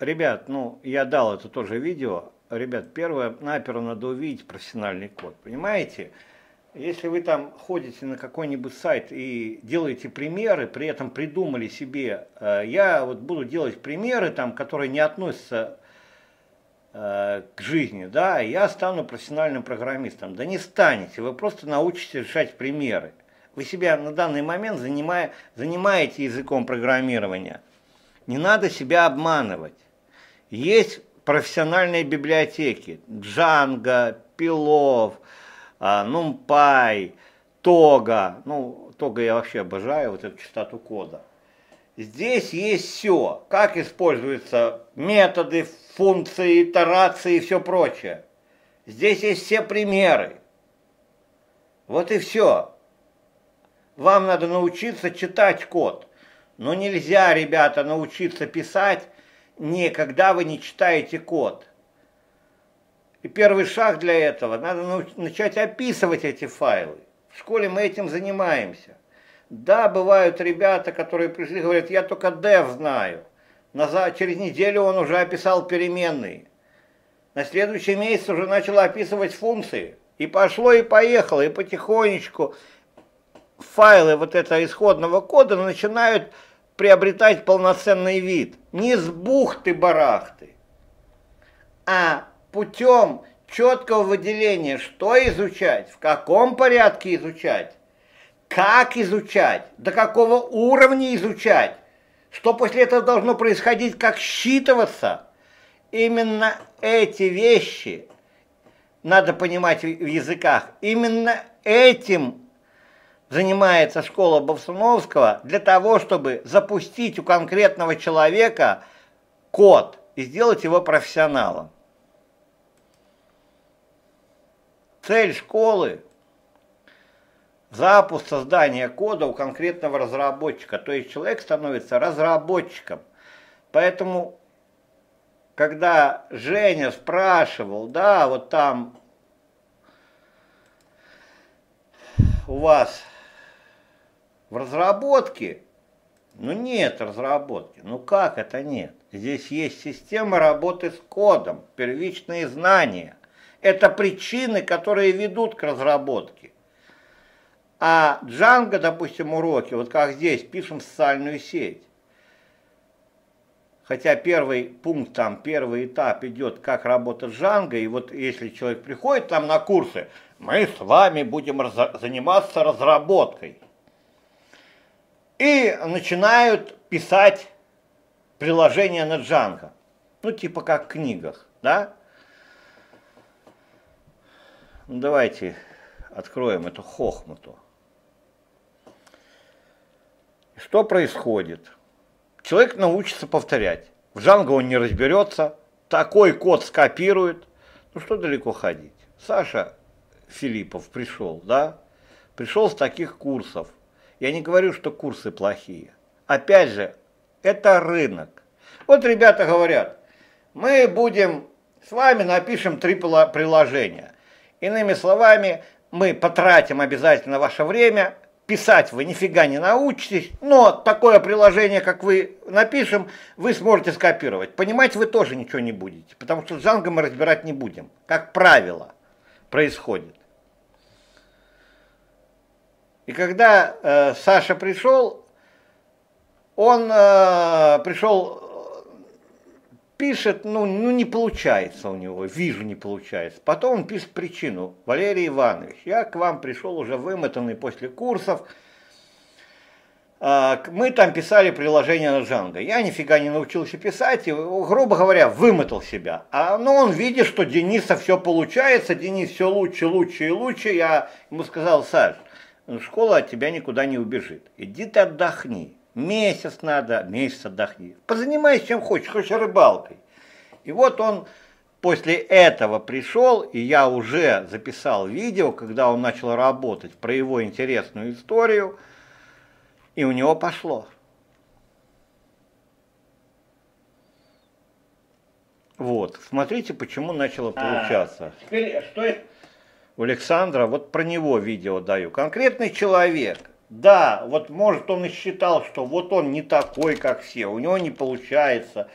Ребят, ну, я дал это тоже видео. Ребят, первое, наперво надо увидеть профессиональный код, понимаете? Если вы там ходите на какой-нибудь сайт и делаете примеры, при этом придумали себе, я вот буду делать примеры, там, которые не относятся к жизни, да, и я стану профессиональным программистом. Да не станете, вы просто научитесь решать примеры. Вы себя на данный момент занимаете языком программирования. Не надо себя обманывать. Есть профессиональные библиотеки. Django, Pillow, NumPy, Toga. Ну, Toga я вообще обожаю, вот эту частоту кода. Здесь есть все. Как используются методы, функции, итерации и все прочее. Здесь есть все примеры. Вот и все. Вам надо научиться читать код. Но нельзя, ребята, научиться писать, никогда вы не читаете код. И первый шаг для этого, надо начать описывать эти файлы. В школе мы этим занимаемся. Да, бывают ребята, которые пришли и говорят, я только dev знаю. Через неделю он уже описал переменные. На следующий месяц уже начал описывать функции. И пошло, и поехало, и потихонечку файлы вот этого исходного кода начинают приобретать полноценный вид. Не с бухты-барахты, а путем четкого выделения, что изучать, в каком порядке изучать, как изучать, до какого уровня изучать, что после этого должно происходить, как считываться. Именно эти вещи надо понимать в языках. Именно этим занимается школа Болсуновского для того, чтобы запустить у конкретного человека код и сделать его профессионалом. Цель школы – запуск создания кода у конкретного разработчика, то есть человек становится разработчиком. Поэтому, когда Женя спрашивал, да, вот там у вас в разработке, ну нет разработки, ну как это нет? Здесь есть система работы с кодом, первичные знания. Это причины, которые ведут к разработке. А Django, допустим, уроки, вот как здесь, пишем социальную сеть. Хотя первый пункт, там, первый этап идет, как работать с Django. И вот если человек приходит там на курсы, мы с вами будем заниматься разработкой. И начинают писать приложение на Django. Ну, типа как в книгах, да? Давайте откроем эту хохмату. Что происходит? Человек научится повторять. В Django он не разберется, такой код скопирует. Ну что далеко ходить? Саша Филиппов пришел, да? Пришел с таких курсов. Я не говорю, что курсы плохие. Опять же, это рынок. Вот ребята говорят, мы будем с вами напишем 3 приложения. Иными словами, мы потратим обязательно ваше время. Писать вы нифига не научитесь, но такое приложение, как вы напишем, вы сможете скопировать. Понимать вы тоже ничего не будете, потому что с Django мы разбирать не будем. Как правило, происходит. И когда Саша пришел, он пришел, пишет, ну не получается у него, вижу, не получается. Потом он пишет причину. Валерий Иванович, я к вам пришел уже вымотанный после курсов. Мы там писали приложение на Django. Я нифига не научился писать, и, грубо говоря, вымотал себя. А ну, он видит, что Дениса все получается, Денис все лучше, лучше и лучше. Я ему сказал, Саш, школа от тебя никуда не убежит. Иди ты отдохни. Месяц надо, месяц отдохни. Позанимайся чем хочешь, хоть рыбалкой. И вот он после этого пришел, и я уже записал видео, когда он начал работать, про его интересную историю, и у него пошло. Вот, смотрите, почему начало получаться. Теперь, что это? У Александра, вот про него видео даю. Конкретный человек. Да, вот может он и считал, что вот он не такой, как все, у него не получается,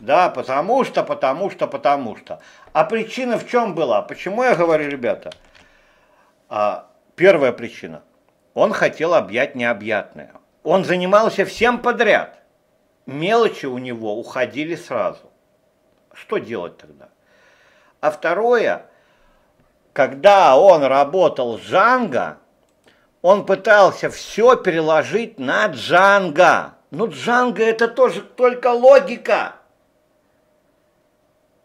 да, потому что. А причина в чем была? Почему я говорю, ребята? Первая причина. Он хотел объять необъятное. Он занимался всем подряд. Мелочи у него уходили сразу. Что делать тогда? А второе, когда он работал с Django, он пытался все переложить на Django. Но Django это тоже только логика.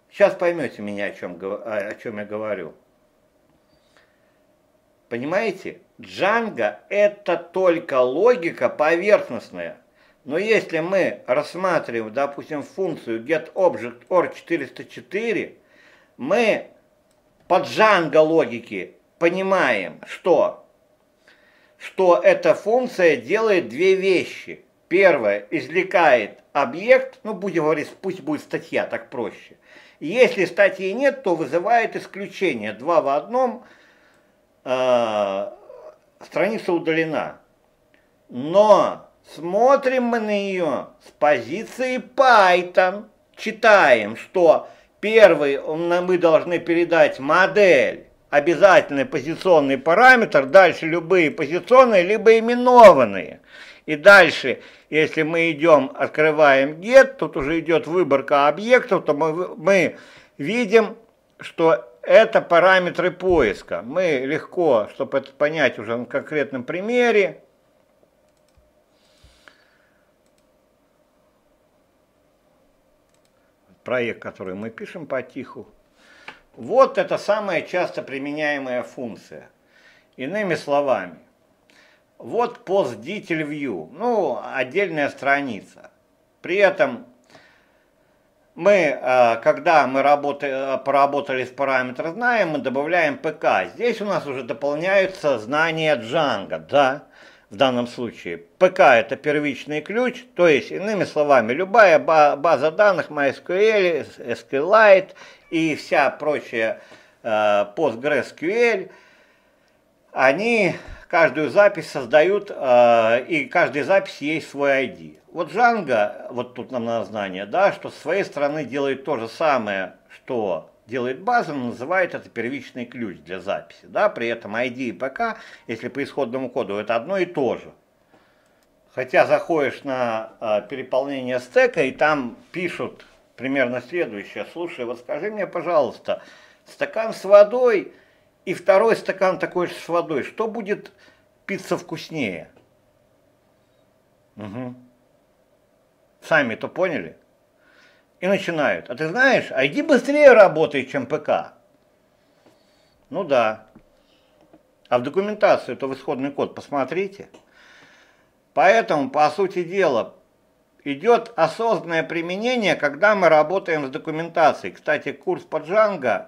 Сейчас поймете меня, о чем я говорю. Понимаете? Django это только логика поверхностная. Но если мы рассматриваем, допустим, функцию getObjectOr404, мы по Django логике понимаем, что эта функция делает две вещи. Первое, извлекает объект, ну будем говорить, пусть будет статья, так проще. Если статьи нет, то вызывает исключение. 2 в 1, страница удалена. Но смотрим мы на нее с позиции Python, читаем, что первый мы должны передать модель, обязательный позиционный параметр, дальше любые позиционные, либо именованные. И дальше, если мы идем, открываем get, тут уже идет выборка объектов, то мы видим, что это параметры поиска. Мы легко, чтобы это понять уже на конкретном примере, проект, который мы пишем потиху. Вот это самая часто применяемая функция. Иными словами, вот PostDetailView, ну, отдельная страница. При этом мы, когда мы поработали с параметром знаем, мы добавляем ПК. Здесь у нас уже дополняются знания Django, да, в данном случае. ПК это первичный ключ, то есть, иными словами, любая база данных MySQL, SQLite, и вся прочая PostgreSQL, они каждую запись создают, и каждой записи есть свой ID. Вот Django, вот тут нам на знание, да, что с своей стороны делает то же самое, что делает база, но называет это первичный ключ для записи, да, при этом ID и PK, если по исходному коду, это одно и то же. Хотя заходишь на переполнение стека, и там пишут примерно следующее: слушай, вот скажи мне, пожалуйста, стакан с водой и второй стакан такой же с водой, что будет пицца вкуснее? Угу. Сами-то поняли? И начинают. А ты знаешь, ID быстрее работает, чем ПК. Ну да. А в документацию, то в исходный код посмотрите. Поэтому, по сути дела, идет осознанное применение, когда мы работаем с документацией. Кстати, курс по Django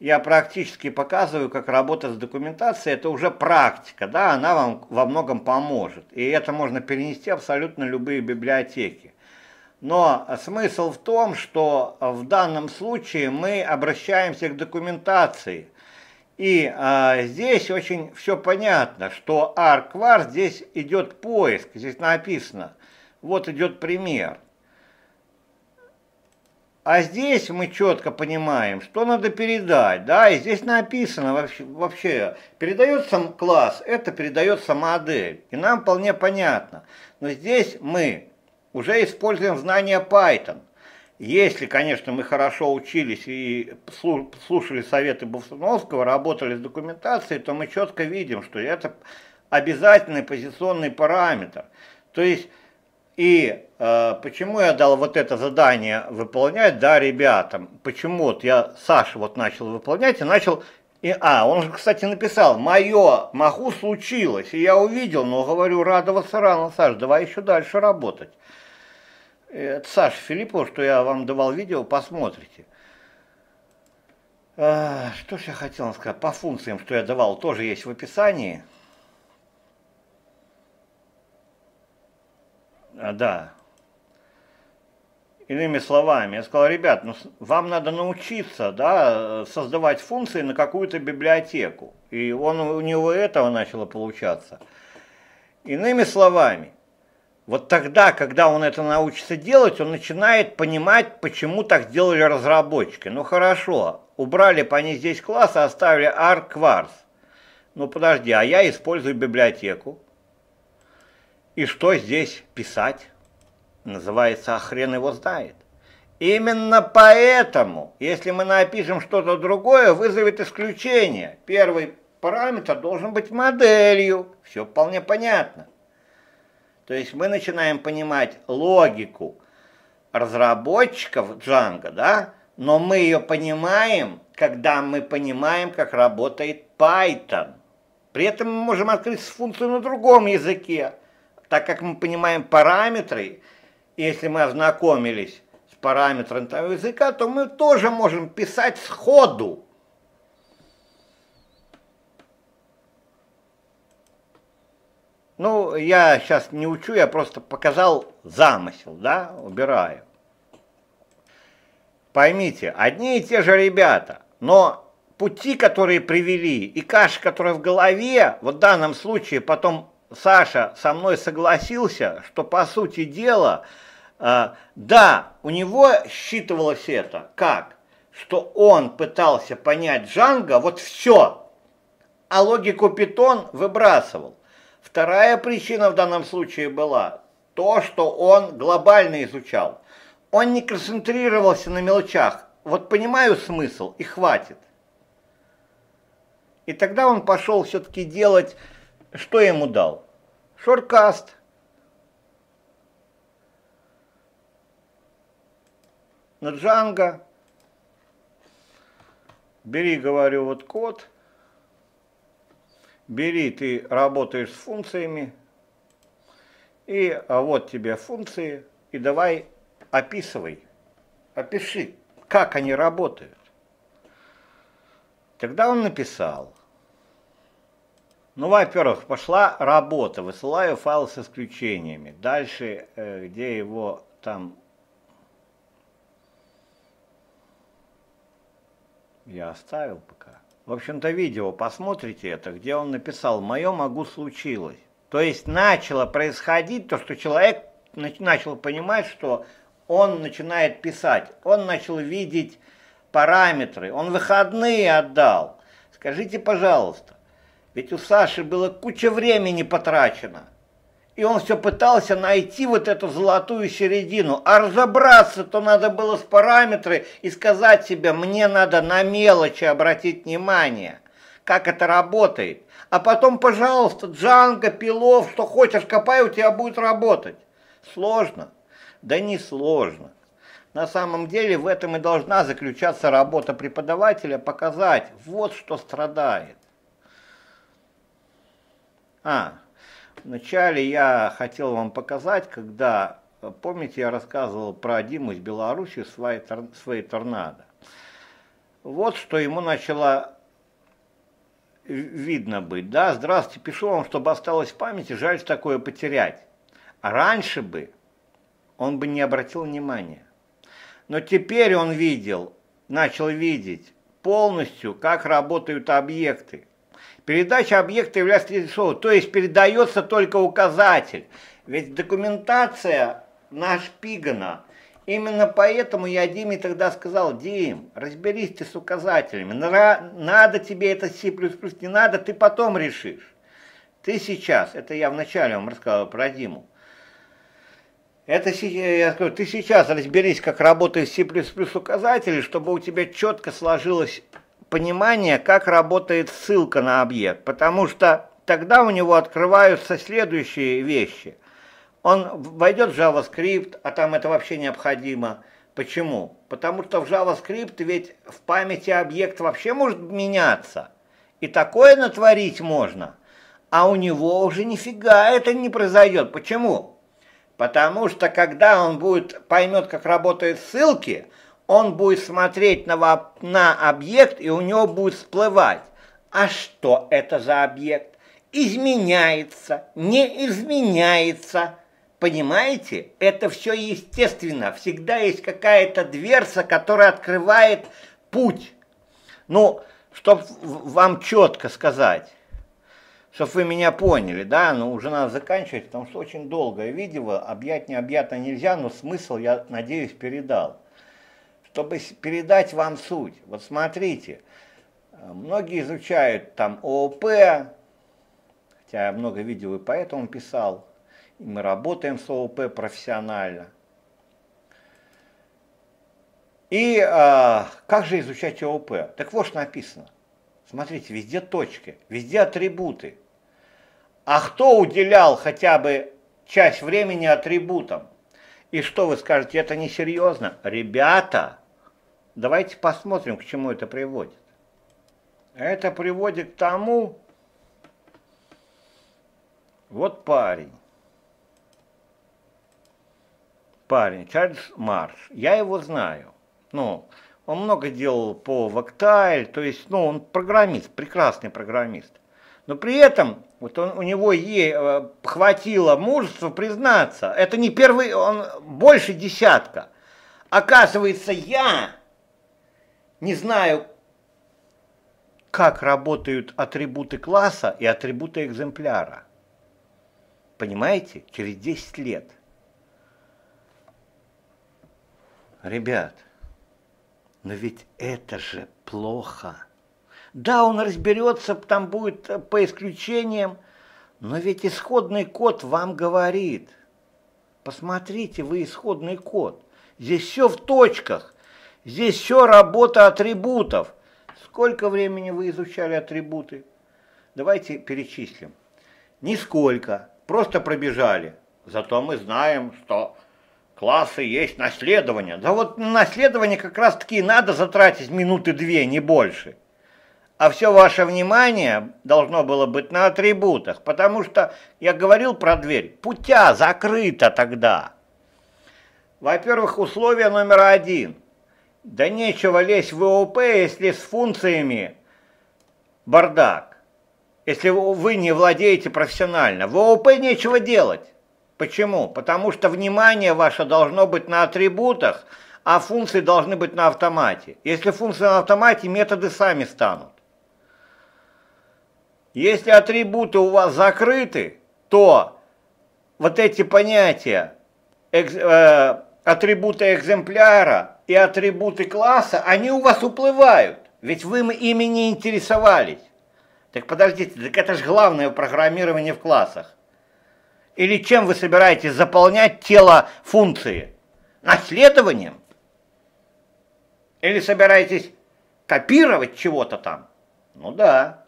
я практически показываю, как работать с документацией. Это уже практика, да, она вам во многом поможет. И это можно перенести абсолютно любые библиотеки. Но смысл в том, что в данном случае мы обращаемся к документации. И здесь очень все понятно, что R-квар, здесь идет поиск, здесь написано, вот идет пример. А здесь мы четко понимаем, что надо передать, да, и здесь написано вообще передается класс, это передается модель, и нам вполне понятно. Но здесь мы уже используем знания Python. Если, конечно, мы хорошо учились и слушали советы Болсуновского, работали с документацией, то мы четко видим, что это обязательный позиционный параметр. То есть, и почему я дал вот это задание выполнять, да, ребятам, почему вот я Саша вот начал выполнять и начал, он же, кстати, написал, мое маху случилось, и я увидел, но говорю, радоваться рано, Саш, давай еще дальше работать. Это Саша Филиппов, что я вам давал видео, посмотрите. Что же я хотел вам сказать? По функциям, что я давал, тоже есть в описании. Да. Иными словами, я сказал, ребят, ну, вам надо научиться, да, создавать функции на какую-то библиотеку. И у него этого начало получаться. Иными словами, вот тогда, когда он это научится делать, он начинает понимать, почему так делали разработчики. Ну хорошо, убрали бы они здесь класс, оставили R-кварс. Ну подожди, а я использую библиотеку. И что здесь писать? Называется, а хрен его знает. Именно поэтому, если мы напишем что-то другое, вызовет исключение. Первый параметр должен быть моделью. Все вполне понятно. То есть мы начинаем понимать логику разработчиков Django, да? Но мы ее понимаем, когда мы понимаем, как работает Python. При этом мы можем открыть функцию на другом языке, так как мы понимаем параметры. Если мы ознакомились с параметрами того языка, то мы тоже можем писать сходу. Ну, я сейчас не учу, я просто показал замысел, да, убираю. Поймите, одни и те же ребята, но пути, которые привели, и каша, которая в голове, вот в данном случае потом Саша со мной согласился, что по сути дела, да, у него считывалось это как, что он пытался понять Django, вот все, а логику Python выбрасывал. Вторая причина в данном случае была то, что он глобально изучал. Он не концентрировался на мелочах. Вот понимаю смысл, и хватит. И тогда он пошел все-таки делать, что ему дал? Шорткаст. На Django. Бери, говорю, вот код. Бери, ты работаешь с функциями, и вот тебе функции, и давай описывай, опиши, как они работают. Тогда он написал. Ну, во-первых, пошла работа, высылаю файл с исключениями. Дальше, где его там... Я оставил пока. В общем-то, видео, посмотрите это, где он написал «Мое могу случилось». То есть начало происходить то, что человек начал понимать, что он начинает писать, он начал видеть параметры, он выходные отдал. Скажите, пожалуйста, ведь у Саши было куча времени потрачено, и он все пытался найти вот эту золотую середину, а разобраться-то надо было с параметрами и сказать себе, мне надо на мелочи обратить внимание, как это работает. А потом, пожалуйста, Django, Pillow, что хочешь, копай, у тебя будет работать. Сложно? Да не сложно. На самом деле в этом и должна заключаться работа преподавателя, показать, вот что страдает. Вначале я хотел вам показать, когда, помните, я рассказывал про Диму из Беларуси, свои торнадо. Вот что ему начало видно быть, да, здравствуйте, пишу вам, чтобы осталось в памяти, жаль такое потерять. А раньше бы он бы не обратил внимания. Но теперь он видел, начал видеть полностью, как работают объекты. Передача объекта является следующим, то есть передается только указатель. Ведь документация нашпигана. Именно поэтому я Диме тогда сказал, Дим, разберись ты с указателями, надо тебе это C++, не надо, ты потом решишь. Ты сейчас, это я вначале вам рассказывал про Диму, это я скажу, ты сейчас разберись, как работает C++ указатели, чтобы у тебя четко сложилось понимание, как работает ссылка на объект, потому что тогда у него открываются следующие вещи. Он войдет в JavaScript, а там это вообще необходимо. Почему? Потому что в JavaScript ведь в памяти объект вообще может меняться. И такое натворить можно. А у него уже нифига это не произойдет. Почему? Потому что когда он поймет, как работают ссылки, он будет смотреть на объект, и у него будет всплывать. А что это за объект? Изменяется, не изменяется. Понимаете, это все естественно. Всегда есть какая-то дверца, которая открывает путь. Ну, чтобы вам четко сказать, чтобы вы меня поняли, да, но уже надо заканчивать, потому что очень долгое видео, объять необъятно нельзя, но смысл, я надеюсь, передал. Чтобы передать вам суть, вот смотрите, многие изучают там ООП, хотя я много видео и поэтому писал, и мы работаем с ООП профессионально. И как же изучать ООП? Так вот что написано. Смотрите, везде точки, везде атрибуты. А кто уделял хотя бы часть времени атрибутам? И что вы скажете, это несерьезно? Ребята, давайте посмотрим, к чему это приводит. Это приводит к тому, вот парень, Чарльз Марш, я его знаю, ну, он много делал по Вактайль, то есть, ну, он программист, прекрасный программист, но при этом, вот он, у него хватило мужества признаться, это не первый, он больше десятка, оказывается, я не знаю, как работают атрибуты класса и атрибуты экземпляра, понимаете, через 10 лет. Ребят, но ведь это же плохо. Да, он разберется, там будет по исключениям, но ведь исходный код вам говорит. Посмотрите вы исходный код. Здесь все в точках, здесь все работа атрибутов. Сколько времени вы изучали атрибуты? Давайте перечислим. Нисколько, просто пробежали. Зато мы знаем, что... классы есть, наследование. Да вот на наследование как раз-таки надо затратить минуты две, не больше. А все ваше внимание должно было быть на атрибутах, потому что я говорил про дверь, путя закрыта тогда. Во-первых, условие номер один. Да нечего лезть в ООП, если с функциями бардак. Если вы не владеете профессионально. В ООП нечего делать. Почему? Потому что внимание ваше должно быть на атрибутах, а функции должны быть на автомате. Если функции на автомате, методы сами станут. Если атрибуты у вас закрыты, то вот эти понятия атрибуты экземпляра и атрибуты класса, они у вас уплывают, ведь вы ими не интересовались. Так подождите, так это же главное программирование в классах. Или чем вы собираетесь заполнять тело функции? Наследованием? Или собираетесь копировать чего-то там? Ну да.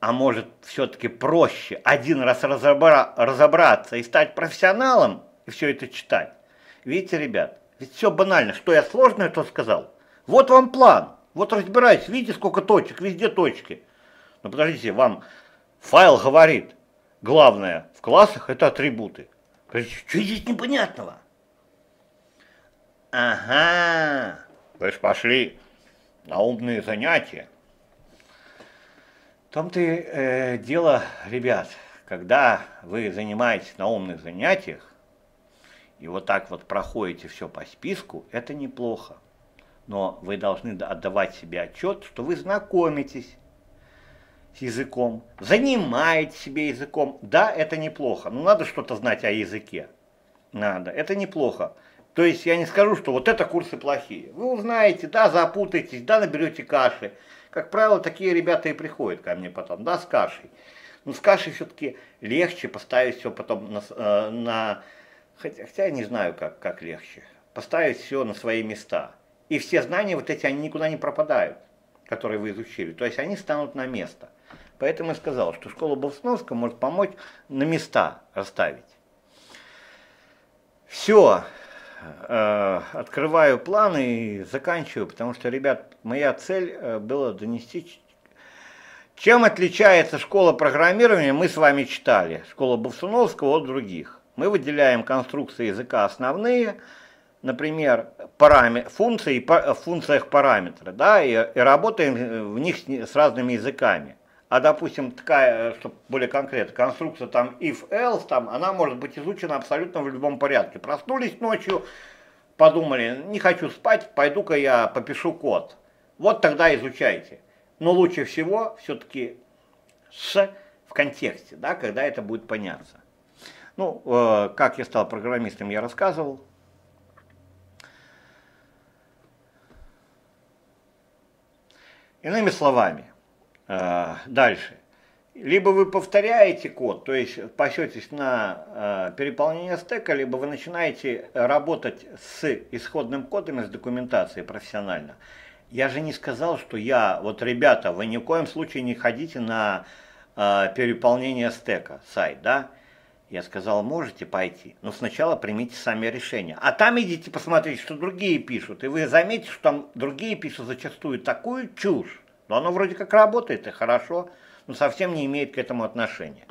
А может, все-таки проще один раз разобраться и стать профессионалом и все это читать? Видите, ребят, ведь все банально. Что я сложное, то сказал. Вот вам план. Вот разбирайтесь. Видите, сколько точек? Везде точки. Но подождите, вам файл говорит, главное в классах это атрибуты. Что здесь непонятного? Ага. Вы же пошли на умные занятия. В том-то и дело, ребят, когда вы занимаетесь на умных занятиях и вот так вот проходите все по списку, это неплохо. Но вы должны отдавать себе отчет, что вы знакомитесь с языком, занимаете себе языком. Да, это неплохо, но надо что-то знать о языке. Надо, это неплохо. То есть я не скажу, что вот это курсы плохие. Вы узнаете, да, запутаетесь, да, наберете каши. Как правило, такие ребята и приходят ко мне потом, да, с кашей. Но с кашей все-таки легче поставить все потом хотя я не знаю, как легче. Поставить все на свои места. И все знания вот эти, они никуда не пропадают, которые вы изучили. То есть они станут на место. Поэтому я сказал, что школа Болсуновского может помочь на места расставить. Все. Открываю план и заканчиваю, потому что, ребят, моя цель была донести, чем отличается школа программирования. Мы с вами читали школу Болсуновского от других. Мы выделяем конструкции языка основные, например, функции, в функциях параметры, да, и работаем в них с разными языками. А, допустим, такая, чтобы более конкретно, конструкция там if-else, там, она может быть изучена абсолютно в любом порядке. Проснулись ночью, подумали, не хочу спать, пойду-ка я попишу код. Вот тогда изучайте. Но лучше всего все-таки в контексте, да, когда это будет понятно. Ну, как я стал программистом, я рассказывал. Иными словами. Дальше. Либо вы повторяете код, то есть пасетесь на переполнение стека, либо вы начинаете работать с исходным кодом и с документацией профессионально. Я же не сказал, что ребята, вы ни в коем случае не ходите на переполнение стека, сайт, да? Я сказал, можете пойти, но сначала примите сами решение. А там идите посмотрите, что другие пишут, и вы заметите, что там другие пишут зачастую такую чушь. Но оно вроде как работает и хорошо, но совсем не имеет к этому отношения.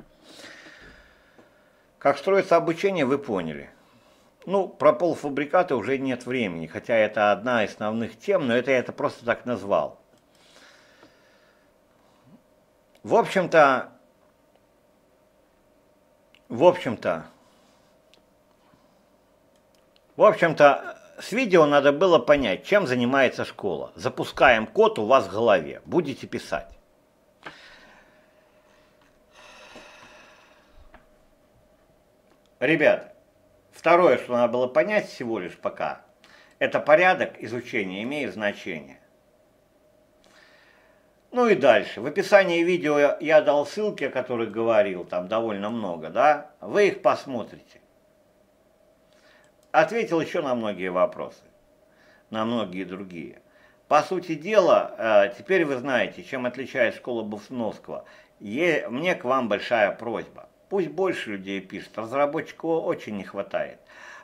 Как строится обучение, вы поняли. Ну, про полуфабрикаты уже нет времени, хотя это одна из основных тем, но это я это просто так назвал. В общем-то, с видео надо было понять, чем занимается школа. Запускаем код у вас в голове. Будете писать. Ребят, второе, что надо было понять всего лишь пока, это порядок изучения имеет значение. Ну и дальше. В описании видео я дал ссылки, о которых говорил, там довольно много, да? Вы их посмотрите. Ответил еще на многие вопросы, на многие другие. По сути дела, теперь вы знаете, чем отличается школа Болсуновского. Мне к вам большая просьба. Пусть больше людей пишет, разработчиков очень не хватает.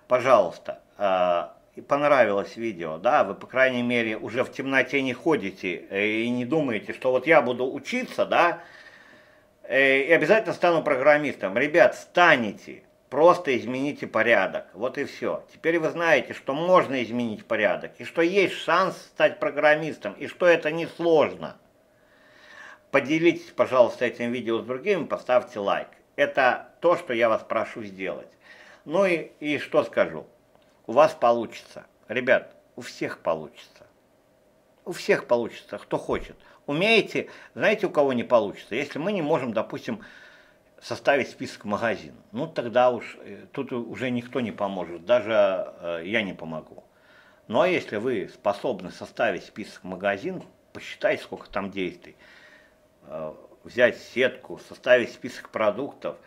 Пожалуйста, понравилось видео, да, вы, по крайней мере, уже в темноте не ходите и не думаете, что вот я буду учиться, да, и обязательно стану программистом. Ребят, станете. Просто измените порядок, вот и все. Теперь вы знаете, что можно изменить порядок, и что есть шанс стать программистом, и что это несложно. Поделитесь, пожалуйста, этим видео с другими, поставьте лайк. Это то, что я вас прошу сделать. Ну и что скажу? У вас получится. Ребят, у всех получится. У всех получится, кто хочет. Умеете, знаете, у кого не получится? Если мы не можем, допустим, составить список магазинов. Ну тогда уж тут уже никто не поможет, даже я не помогу. Ну а если вы способны составить список магазинов, посчитайте, сколько там действий. Взять сетку, составить список продуктов.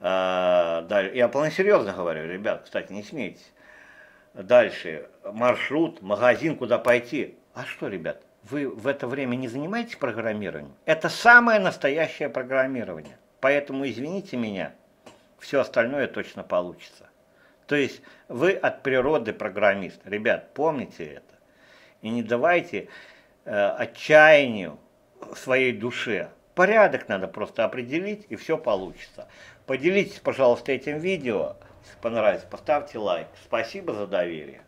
Я вполне серьезно говорю, ребят, кстати, не смейтесь. Дальше, маршрут, магазин, куда пойти. А что, ребят, вы в это время не занимаетесь программированием? Это самое настоящее программирование. Поэтому, извините меня, все остальное точно получится. То есть вы от природы программист. Ребят, помните это. И не давайте отчаянию своей душе. Порядок надо просто определить, и все получится. Поделитесь, пожалуйста, этим видео. Если понравилось, поставьте лайк. Спасибо за доверие.